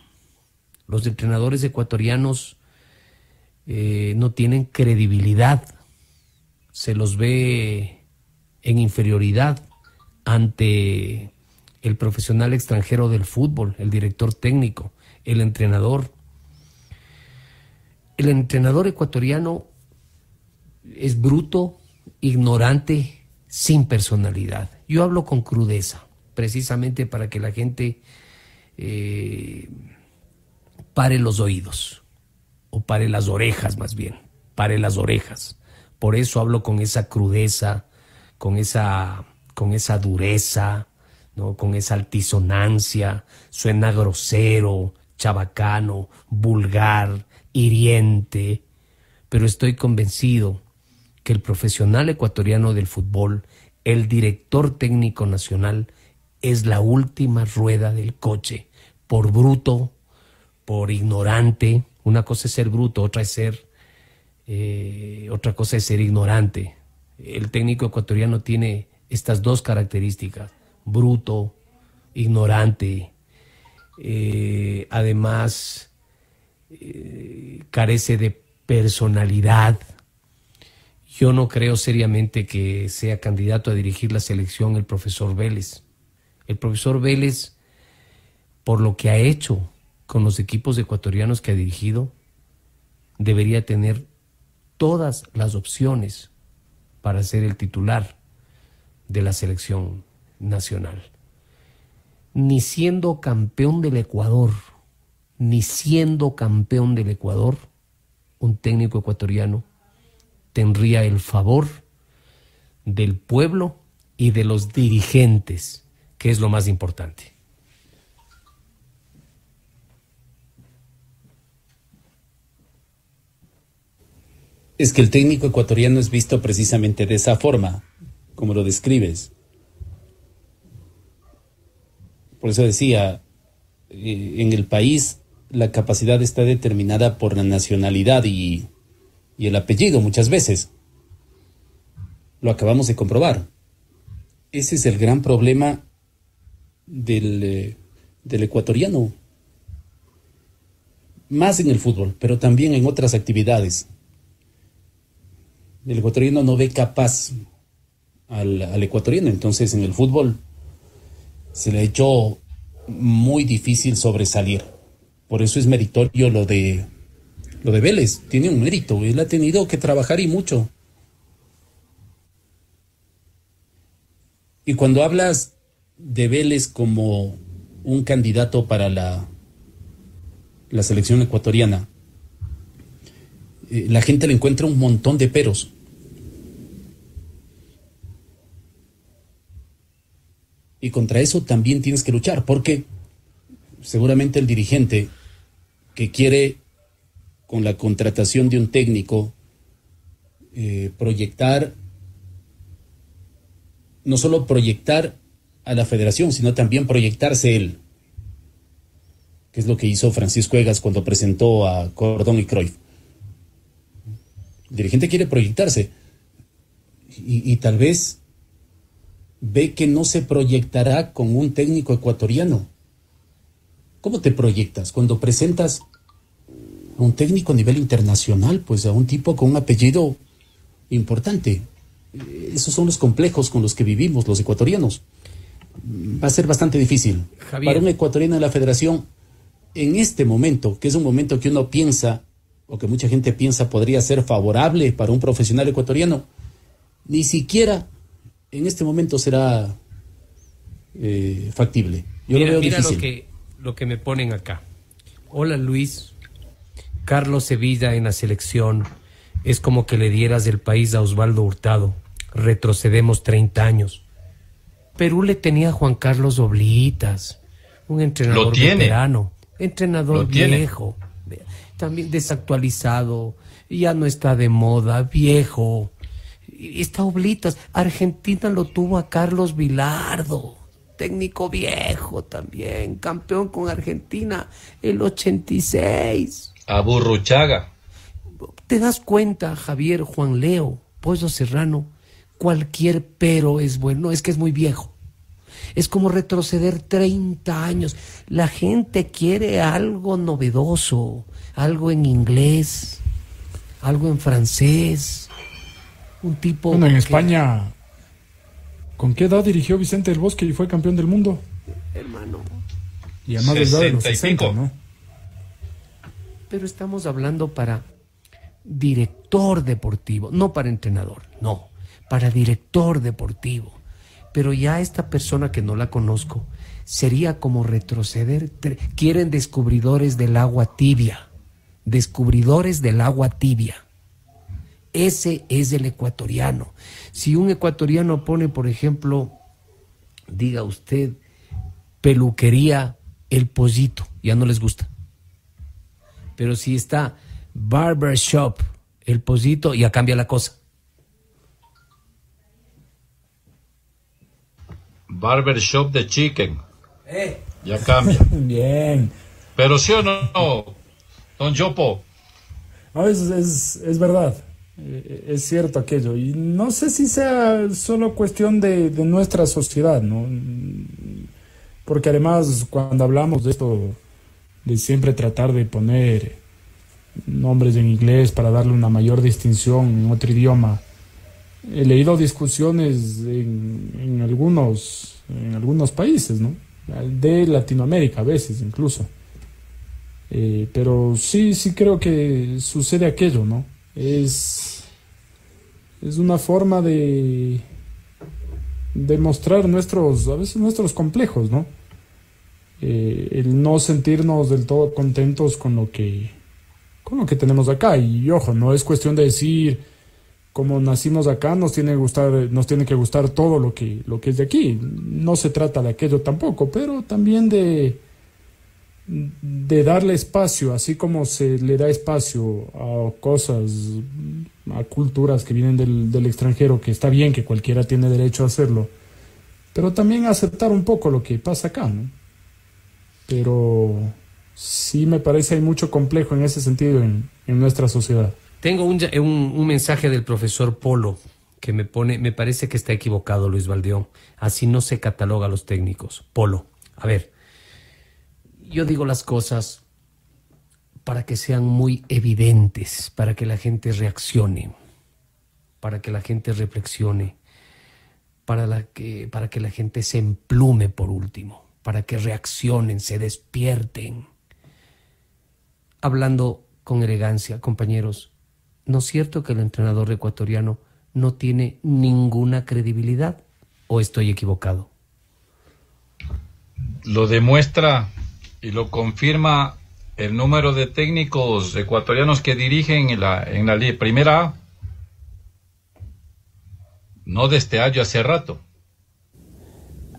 Los entrenadores ecuatorianos no tienen credibilidad, se los ve en inferioridad ante el profesional extranjero del fútbol, el director técnico, el entrenador. El entrenador ecuatoriano es bruto, ignorante, sin personalidad. Yo hablo con crudeza, precisamente para que la gente pare los oídos. O pare las orejas, más bien. Pare las orejas. Por eso hablo con esa crudeza, con esa dureza, ¿no? Con esa altisonancia. Suena grosero, chabacano, vulgar, hiriente. Pero estoy convencido que el profesional ecuatoriano del fútbol, el director técnico nacional, es la última rueda del coche. Por bruto, por ignorante. Una cosa es ser bruto, otra cosa es ser ignorante. El técnico ecuatoriano tiene estas dos características: bruto, ignorante, además carece de personalidad. Yo no creo seriamente que sea candidato a dirigir la selección el profesor Vélez. El profesor Vélez, por lo que ha hecho con los equipos ecuatorianos que ha dirigido, debería tener todas las opciones para ser el titular de la selección nacional. Ni siendo campeón del Ecuador, un técnico ecuatoriano tendría el favor del pueblo y de los dirigentes, que es lo más importante. Es que el técnico ecuatoriano es visto precisamente de esa forma, como lo describes. Por eso decía, en el país la capacidad está determinada por la nacionalidad y el apellido muchas veces. Lo acabamos de comprobar. Ese es el gran problema del ecuatoriano. Más en el fútbol, pero también en otras actividades. El ecuatoriano no ve capaz al ecuatoriano. Entonces en el fútbol se le ha hecho muy difícil sobresalir. Por eso es meritorio lo de Vélez. Tiene un mérito. Él ha tenido que trabajar y mucho. Y cuando hablas de Vélez como un candidato para la selección ecuatoriana, la gente le encuentra un montón de peros. Y contra eso también tienes que luchar, porque seguramente el dirigente que quiere, con la contratación de un técnico, proyectar, no solo proyectar a la federación, sino también proyectarse él, que es lo que hizo Francisco Egas cuando presentó a Cordón y Cruyff. El dirigente quiere proyectarse y tal vez ve que no se proyectará con un técnico ecuatoriano. ¿Cómo te proyectas cuando presentas a un técnico a nivel internacional? Pues a un tipo con un apellido importante. Esos son los complejos con los que vivimos los ecuatorianos. Va a ser bastante difícil, Javier, para un ecuatoriano de la federación en este momento, que es un momento que uno piensa, o que mucha gente piensa, podría ser favorable para un profesional ecuatoriano. Ni siquiera en este momento será factible. Yo lo veo difícil. Mira lo que me ponen acá. Hola Luis, Carlos Sevilla en la selección es como que le dieras el país a Osvaldo Hurtado. Retrocedemos 30 años. Perú le tenía a Juan Carlos Oblitas, un entrenador veterano, entrenador viejo, también desactualizado, ya no está de moda, viejo. Está Oblitas. Argentina lo tuvo a Carlos Bilardo, técnico viejo también, campeón con Argentina el 86. Aburruchaga. ¿Te das cuenta, Javier, Juan Leo, Pollo Serrano? Cualquier pero es bueno. No, es que es muy viejo. Es como retroceder 30 años. La gente quiere algo novedoso, algo en inglés, algo en francés. Un tipo... Bueno, en España, ¿con qué edad dirigió Vicente del Bosque y fue campeón del mundo? Hermano. Y además de edad de los 60, ¿no? Pero estamos hablando para director deportivo, no para entrenador, no, para director deportivo. Pero ya esta persona que no la conozco, sería como retroceder. Quieren descubridores del agua tibia, descubridores del agua tibia. Ese es el ecuatoriano. Si un ecuatoriano pone, por ejemplo, diga usted, peluquería El Pollito, ya no les gusta. Pero si está barbershop El Pollito, ya cambia la cosa. Barbershop de chicken. Ya cambia. Bien. Pero sí o no, don Yopo. A veces es verdad. Es cierto aquello, y no sé si sea solo cuestión de nuestra sociedad, ¿no? Porque además cuando hablamos de esto, de siempre tratar de poner nombres en inglés para darle una mayor distinción en otro idioma, he leído discusiones en algunos países, ¿no? De Latinoamérica a veces incluso, pero sí creo que sucede aquello, ¿no? Es una forma de mostrar a veces nuestros complejos, ¿no? El no sentirnos del todo contentos con lo que tenemos acá. Y ojo, no es cuestión de decir como nacimos acá nos tiene que gustar todo lo que es de aquí. No se trata de aquello tampoco, pero también de de darle espacio, así como se le da espacio a cosas, a culturas que vienen del extranjero, que está bien, que cualquiera tiene derecho a hacerlo, pero también aceptar un poco lo que pasa acá, ¿no? Pero sí me parece hay mucho complejo en ese sentido en nuestra sociedad. Tengo un mensaje del profesor Polo que me parece que está equivocado, Luis Baldeón. Así no se cataloga a los técnicos. Polo, a ver, yo digo las cosas para que sean muy evidentes, para que la gente reaccione, para que la gente reflexione, para que la gente se emplume por último, para que reaccionen, se despierten. Hablando con elegancia, compañeros, ¿no es cierto que el entrenador ecuatoriano no tiene ninguna credibilidad? ¿O estoy equivocado? Lo demuestra y lo confirma el número de técnicos ecuatorianos que dirigen en la Primera A. No de este año, hace rato.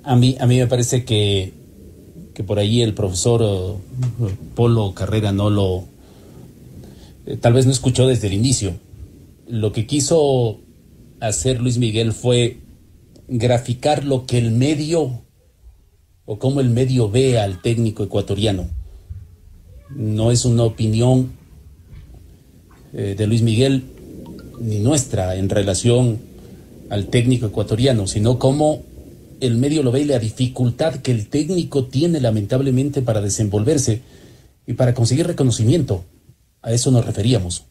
A mí me parece que por ahí el profesor Polo Carrera tal vez no escuchó desde el inicio. Lo que quiso hacer Luis Miguel fue graficar lo que el medio o cómo el medio ve al técnico ecuatoriano. No es una opinión de Luis Miguel ni nuestra en relación al técnico ecuatoriano, sino cómo el medio lo ve y la dificultad que el técnico tiene lamentablemente para desenvolverse y para conseguir reconocimiento. A eso nos referíamos,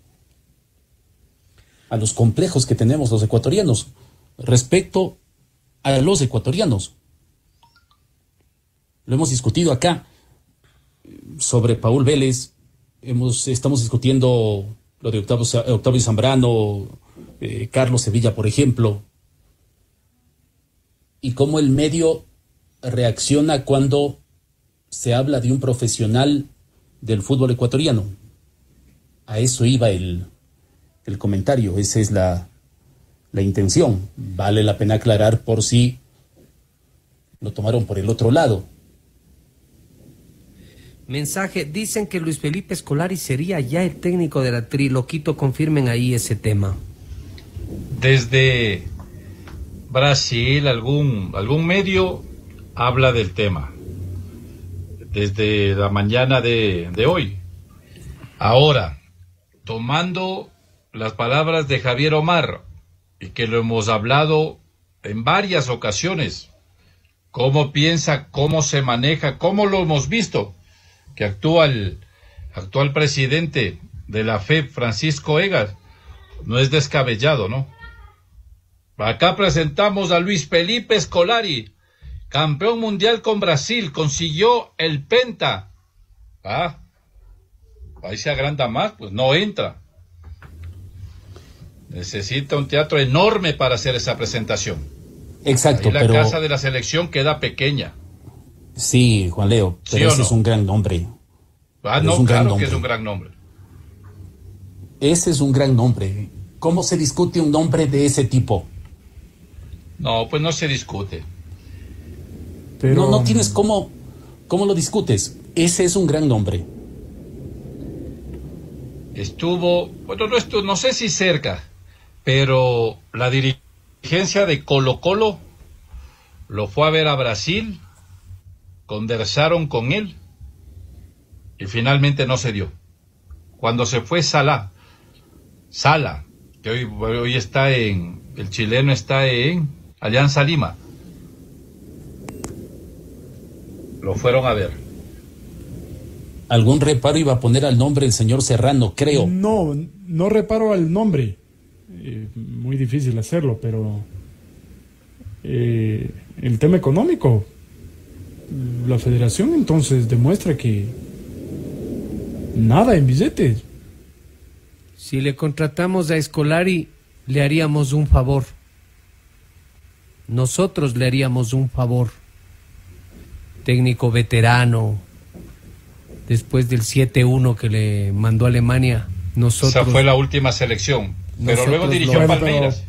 a los complejos que tenemos los ecuatorianos respecto a los ecuatorianos. Lo hemos discutido acá sobre Paul Vélez, estamos discutiendo lo de Octavio Zambrano, Carlos Sevilla, por ejemplo, y cómo el medio reacciona cuando se habla de un profesional del fútbol ecuatoriano. A eso iba el comentario, esa es la intención. Vale la pena aclarar por si lo tomaron por el otro lado. Mensaje, dicen que Luis Felipe Scolari sería ya el técnico de la Tri. Loquito, confirmen ahí ese tema. Desde Brasil, algún medio habla del tema. Desde la mañana de hoy. Ahora, tomando las palabras de Javier Omar, y que lo hemos hablado en varias ocasiones, cómo piensa, cómo se maneja, cómo lo hemos visto, que actúa el actual presidente de la FEP, Francisco Egas, no es descabellado, ¿no? Acá presentamos a Luis Felipe Scolari, campeón mundial con Brasil, consiguió el penta. ¿Ah? Ahí se agranda más, pues no entra. Necesita un teatro enorme para hacer esa presentación. Exacto. Ahí la casa de la selección queda pequeña. Sí, Juan Leo, pero ¿sí ese no? Es un gran nombre. Ah, pero no, claro que es un gran nombre. Ese es un gran nombre. ¿Cómo se discute un nombre de ese tipo? No, pues no se discute. Pero... No tienes cómo lo discutes. Ese es un gran nombre. Estuvo, bueno, no sé si cerca, pero la dirigencia de Colo-Colo lo fue a ver a Brasil, conversaron con él y finalmente no se dio. Cuando se fue Sala, que hoy está el chileno está en Alianza Lima, lo fueron a ver. Algún reparo iba a poner al nombre el señor Serrano, creo. No reparo al nombre. Muy difícil hacerlo, pero... el tema económico. La federación entonces demuestra que... nada en billetes. Si le contratamos a Scolari, le haríamos un favor. Nosotros le haríamos un favor. Técnico veterano... después del 7-1 que le mandó a Alemania, nosotros... Esa fue la última selección, pero luego dirigió Palmeiras.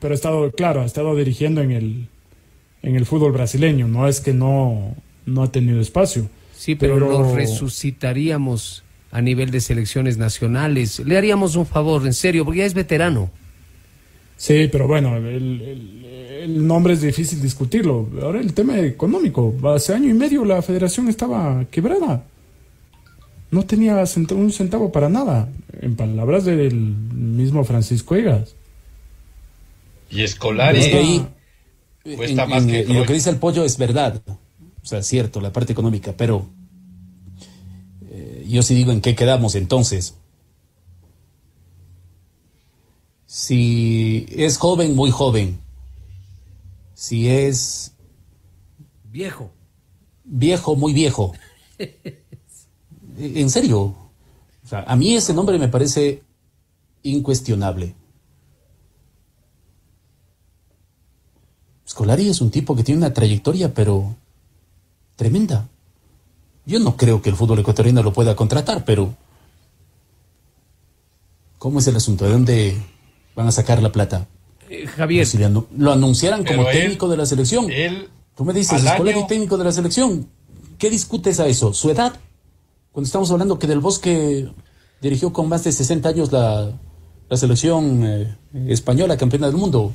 Pero ha estado dirigiendo en el fútbol brasileño, no es que no ha tenido espacio. Sí, pero lo resucitaríamos a nivel de selecciones nacionales. Le haríamos un favor, en serio, porque ya es veterano. Sí, pero bueno, el nombre es difícil discutirlo. Ahora el tema económico. Hace año y medio la federación estaba quebrada. No tenía un centavo para nada, en palabras del mismo Francisco Egas. Y Scolari cuesta más que... Lo que dice el pollo es verdad. O sea, cierto, la parte económica, pero... yo sí digo, ¿en qué quedamos entonces? Si es joven, muy joven. Si es... viejo. Viejo, muy viejo. En serio. O sea, a mí ese nombre me parece incuestionable. Scolari es un tipo que tiene una trayectoria, pero... tremenda. Yo no creo que el fútbol ecuatoriano lo pueda contratar, pero... ¿cómo es el asunto? ¿De dónde van a sacar la plata? Javier... Si lo anunciaran como técnico de la selección. Tú me dices, Scolari técnico de la selección. ¿Qué discutes a eso? ¿Su edad? Cuando estamos hablando que Del Bosque dirigió con más de 60 años la selección española, campeona del mundo.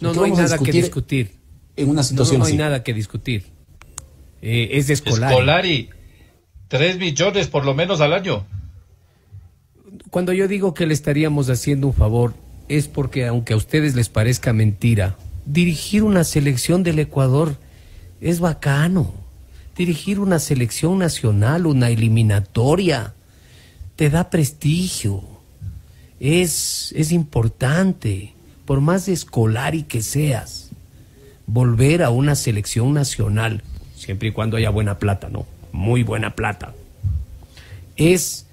No hay nada que discutir. En una situación así. No hay nada que discutir. Es de Scolari. Scolari, 3 millones por lo menos al año. Cuando yo digo que le estaríamos haciendo un favor, es porque, aunque a ustedes les parezca mentira, dirigir una selección del Ecuador es bacano. Dirigir una selección nacional, una eliminatoria, te da prestigio. Es importante, por más de Scolari que seas, volver a una selección nacional. Siempre y cuando haya buena plata, ¿no? Muy buena plata. Es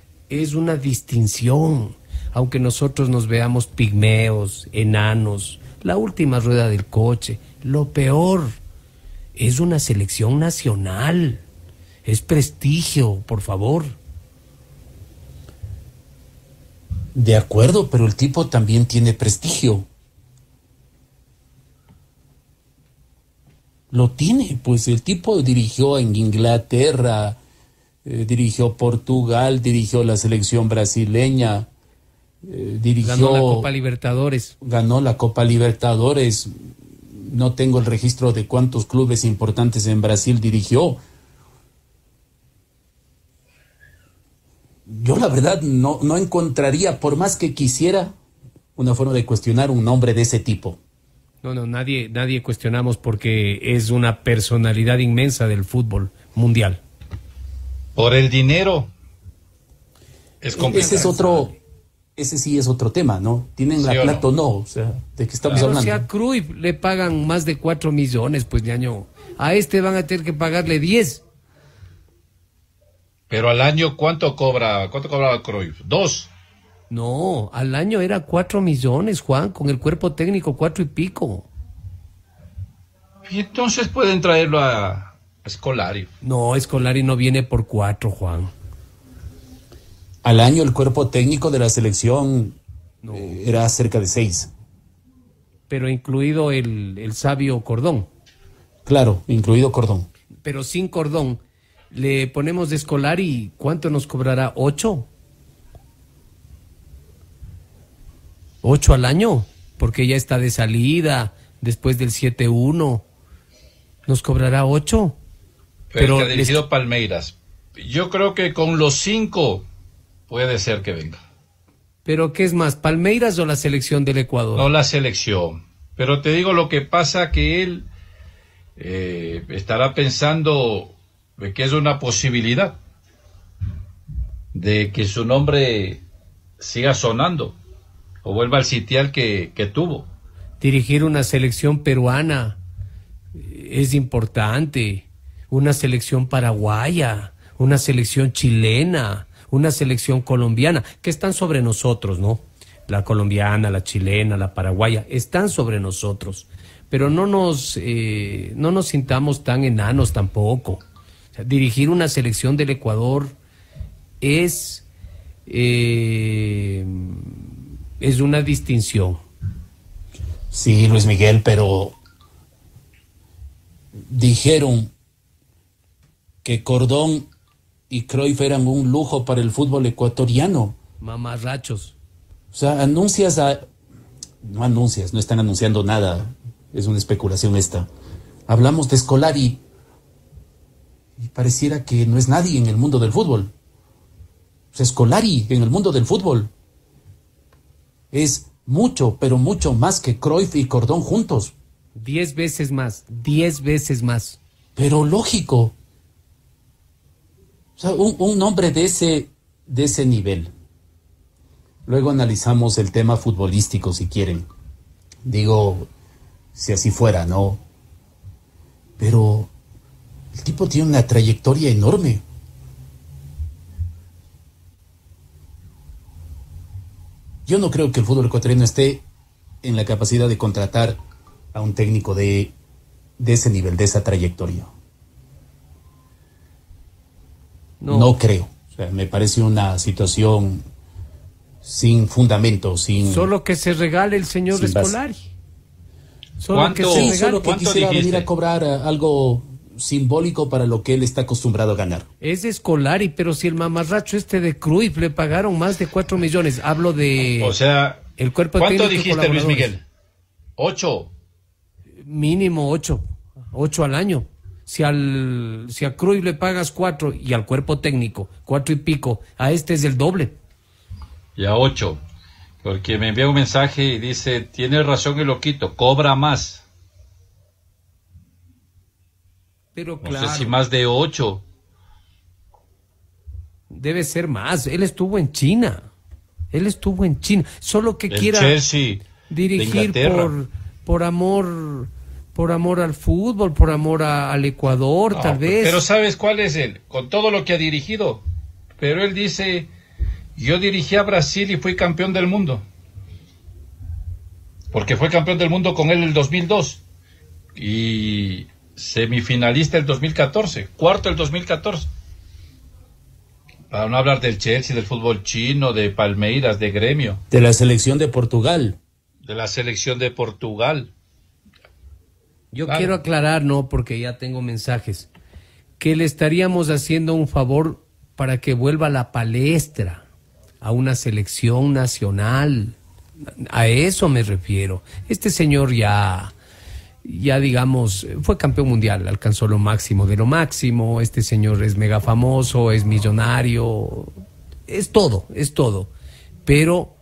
una distinción. Aunque nosotros nos veamos pigmeos, enanos, la última rueda del coche, lo peor, es una selección nacional. Es prestigio, por favor. De acuerdo, pero el tipo también tiene prestigio. Lo tiene, pues el tipo dirigió en Inglaterra, dirigió Portugal, dirigió la selección brasileña, ganó la Copa Libertadores. Ganó la Copa Libertadores. No tengo el registro de cuántos clubes importantes en Brasil dirigió. Yo la verdad no encontraría, por más que quisiera, una forma de cuestionar un nombre de ese tipo. No, nadie cuestionamos porque es una personalidad inmensa del fútbol mundial. Por el dinero. Es complicado. Ese sí es otro tema, ¿no? ¿Tienen la plata o no? O sea, ¿de qué estamos hablando? Si a Cruyff le pagan más de 4 millones, pues ñaño, a este van a tener que pagarle 10. Pero al año, ¿cuánto cobraba Cruyff? 2. No, al año era 4 millones, Juan, con el cuerpo técnico 4 y pico. Y entonces pueden traerlo a Scolari. No, Scolari no viene por 4, Juan. Al año el cuerpo técnico de la selección era cerca de 6. Pero incluido el sabio Cordón. Claro, incluido Cordón. Pero sin Cordón, le ponemos de Scolari, ¿cuánto nos cobrará? 8. 8 al año, porque ya está de salida después del 7-1. Nos cobrará 8. Pero ha dirigido Palmeiras. Yo creo que con los 5 puede ser que venga. ¿Pero qué es más, Palmeiras o la selección del Ecuador? No, la selección. Pero te digo lo que pasa, que él estará pensando que es una posibilidad de que su nombre siga sonando. O vuelva al sitial que tuvo. Dirigir una selección peruana es importante. Una selección paraguaya, una selección chilena, una selección colombiana, que están sobre nosotros, ¿no? La colombiana, la chilena, la paraguaya, están sobre nosotros. Pero no nos sintamos tan enanos tampoco. O sea, dirigir una selección del Ecuador es una distinción. Sí, Luis Miguel, pero dijeron que Cordón y Cruyff eran un lujo para el fútbol ecuatoriano. Mamarrachos. O sea, anuncias a... No anuncias, no están anunciando nada. Es una especulación esta. Hablamos de Scolari y pareciera que no es nadie en el mundo del fútbol. O sea, Scolari en el mundo del fútbol es mucho, pero mucho más que Cruyff y Cordón juntos. 10 veces más. Pero lógico. O sea, un nombre de ese nivel. Luego analizamos el tema futbolístico, si quieren. Digo, si así fuera, ¿no? Pero el tipo tiene una trayectoria enorme. Yo no creo que el fútbol ecuatoriano esté en la capacidad de contratar a un técnico de ese nivel, de esa trayectoria. No creo. O sea, me parece una situación... sin fundamento, sin... Solo que se regale el señor Scolari. Solo que se regale. Solo que quisiera venir a cobrar algo simbólico para lo que él está acostumbrado a ganar. Es Scolari, pero si el mamarracho este de Cruyff le pagaron más de 4 millones. Hablo de... O sea, el cuerpo ¿cuánto dijiste, Luis Miguel? 8. Mínimo 8. 8 al año. Si a Cruyff le pagas 4 y al cuerpo técnico 4 y pico, a este es el doble. Y a 8, porque me envía un mensaje y dice, tiene razón el loquito, cobra más. Pero claro. No sé si más de 8. Debe ser más, él estuvo en China. Solo que quiera Chelsea, dirigir por amor al fútbol, por amor al Ecuador, no, tal vez. Pero ¿sabes cuál es él? Con todo lo que ha dirigido. Pero él dice... Yo dirigí a Brasil y fui campeón del mundo. Porque fue campeón del mundo con él el 2002. Y semifinalista el 2014. Cuarto el 2014. Para no hablar del Chelsea, del fútbol chino, de Palmeiras, de Gremio. De la selección de Portugal. Yo quiero aclarar, no, porque ya tengo mensajes, que le estaríamos haciendo un favor para que vuelva a la palestra. A una selección nacional, a eso me refiero. Este señor ya digamos, fue campeón mundial, alcanzó lo máximo de lo máximo. Este señor es mega famoso, es millonario, es todo. Pero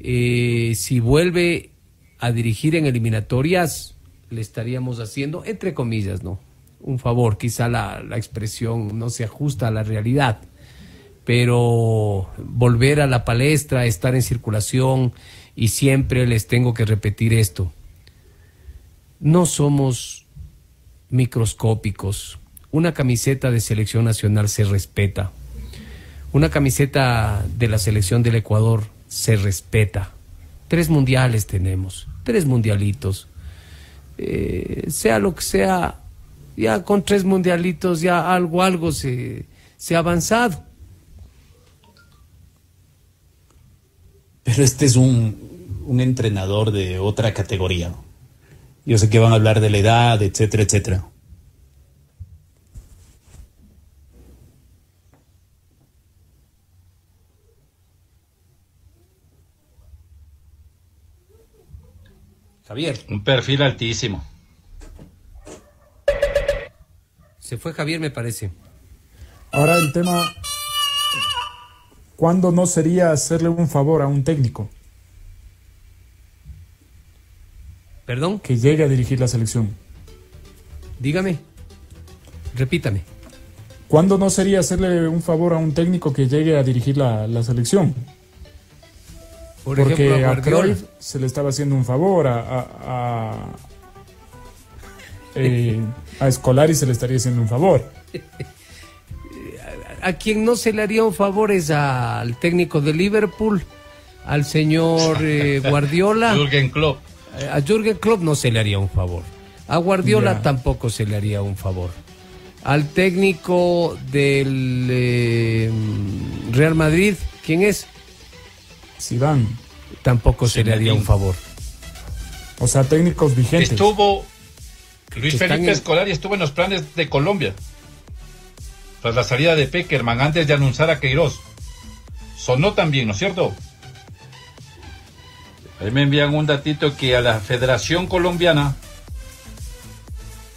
si vuelve a dirigir en eliminatorias, le estaríamos haciendo, entre comillas, ¿no?, un favor. Quizá la expresión no se ajusta a la realidad. Pero volver a la palestra, estar en circulación, y siempre les tengo que repetir esto. No somos microscópicos. Una camiseta de selección nacional se respeta. Una camiseta de la selección del Ecuador se respeta. 3 mundiales tenemos, 3 mundialitos. Sea lo que sea, ya con 3 mundialitos ya algo se ha avanzado. Pero este es un entrenador de otra categoría. Yo sé que van a hablar de la edad, etcétera, etcétera. Javier. Un perfil altísimo. Se fue Javier, me parece. Ahora el tema... ¿Cuándo no sería hacerle un favor a un técnico? ¿Perdón? Que llegue a dirigir la selección. Dígame, repítame. ¿Cuándo no sería hacerle un favor a un técnico que llegue a dirigir la selección? Porque ejemplo, a Cruyff se le estaba haciendo un favor, a Scolari se le estaría haciendo un favor. A quien no se le haría un favor es al técnico de Liverpool, al señor Guardiola. Jürgen Klopp. A Jürgen Klopp no se le haría un favor. A Guardiola tampoco se le haría un favor. Al técnico del Real Madrid, ¿quién es? Zidane. Tampoco se le haría un favor. O sea, técnicos vigentes. Luis Felipe Scolari estuvo en los planes de Colombia. tras la salida de Peckerman antes de anunciar a Queiroz. Sonó también, ¿no es cierto? Ahí me envían un datito que a la Federación Colombiana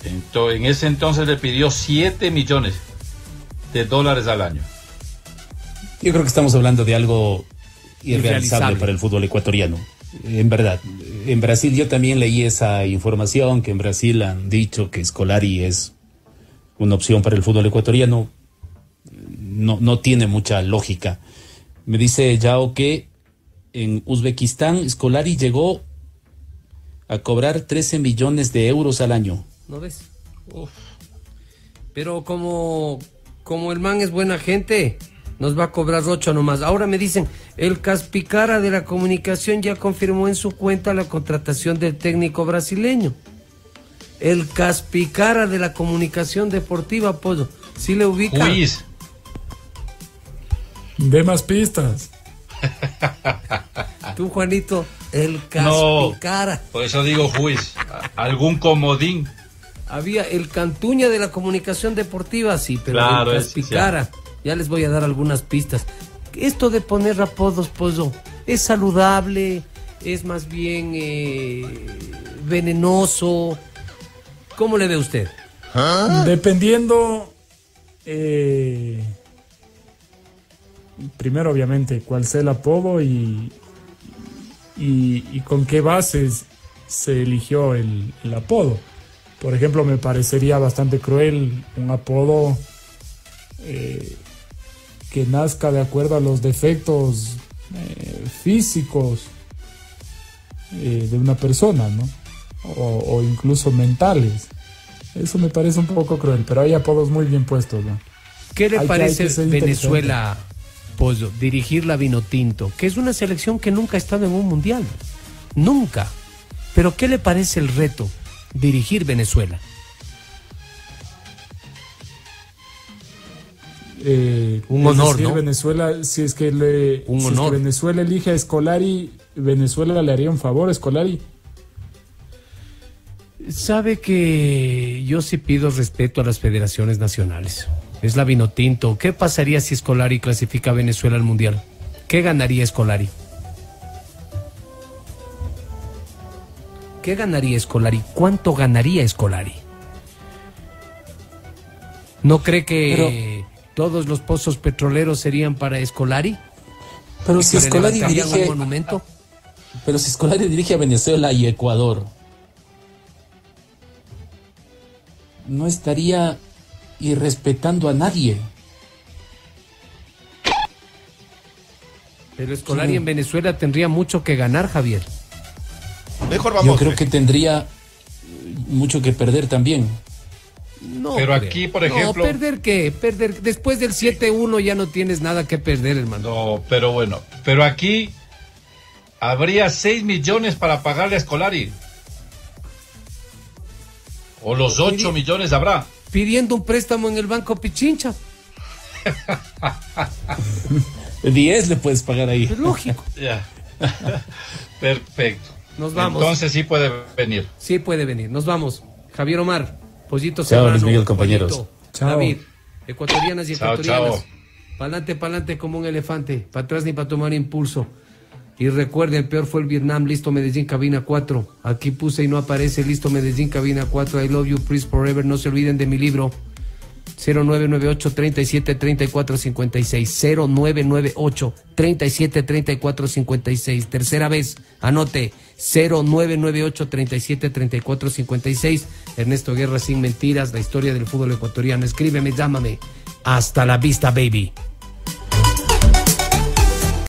en ese entonces le pidió $7 millones al año. Yo creo que estamos hablando de algo irrealizable para el fútbol ecuatoriano. En verdad, en Brasil yo también leí esa información, que en Brasil han dicho que Scolari es una opción para el fútbol ecuatoriano. No tiene mucha lógica. Me dice Yao que en Uzbekistán Scolari llegó a cobrar 13 millones de euros al año. ¿No ves? Uf. Pero como el man es buena gente, nos va a cobrar 8 nomás. Ahora me dicen, el Caspicara de la comunicación ya confirmó en su cuenta la contratación del técnico brasileño. El Caspicara de la comunicación deportiva, Pollo. ¿Sí le ubica? Luis. Ve más pistas. Tú, Juanito, el Caspicara. No, por eso digo Juiz. ¿Algún comodín? Había el Cantuña de la comunicación deportiva, sí, pero claro, el Caspicara. Sí. Ya les voy a dar algunas pistas. Esto de poner apodos, Pollo, es saludable, es más bien venenoso. ¿Cómo le ve usted? ¿Ah? Dependiendo, primero obviamente cuál sea el apodo y con qué bases se eligió el apodo. Por ejemplo, me parecería bastante cruel un apodo que nazca de acuerdo a los defectos físicos de una persona, ¿no? O incluso mentales. Eso me parece un poco cruel, pero hay apodos muy bien puestos, ¿no? ¿Qué le parece Venezuela, Pollo, dirigir la Vinotinto, que es una selección que nunca ha estado en un mundial? Nunca. Pero ¿qué le parece el reto, dirigir Venezuela? Un honor, ¿no? Venezuela, si es que Venezuela elige a Scolari, Venezuela le haría un favor a Scolari. Sabe que yo sí pido respeto a las federaciones nacionales. Es la Vinotinto. ¿Qué pasaría si Scolari clasifica a Venezuela al mundial? ¿Qué ganaría Scolari? ¿Qué ganaría Scolari? ¿Cuánto ganaría Scolari? ¿No cree que todos los pozos petroleros serían para Scolari? Pero si Scolari dirige un monumento. Pero si Scolari dirige a Venezuela y Ecuador, no estaría irrespetando a nadie. Pero Scolari en Venezuela tendría mucho que ganar, Javier. Mejor vamos. Yo creo que tendría mucho que perder también. No, pero aquí, por ejemplo... ¿Perder qué? Perder. Después del 7-1 ya no tienes nada que perder, hermano. No, pero bueno. Pero aquí habría 6 millones para pagarle a Scolari. O los 8 millones habrá. Pidiendo un préstamo en el Banco Pichincha. 10 le puedes pagar ahí. Es lógico. Ya. Perfecto. Nos vamos. Entonces sí puede venir. Sí puede venir. Nos vamos. Javier Omar. Pollito Serrano, Luis Miguel, compañeros. Chao. David, ecuatorianas y ecuatorianos, pa'lante como un elefante, para atrás ni para tomar impulso. Y recuerden, peor fue el Vietnam. Listo Medellín, cabina 4. Aquí puse y no aparece. Listo Medellín, cabina 4. I love you, please forever. No se olviden de mi libro. 0998-3734-56. 0998-3734-56. Tercera vez, anote. 0998-3734-56. Ernesto Guerra, Sin Mentiras, la historia del fútbol ecuatoriano. Escríbeme, llámame. Hasta la vista, baby.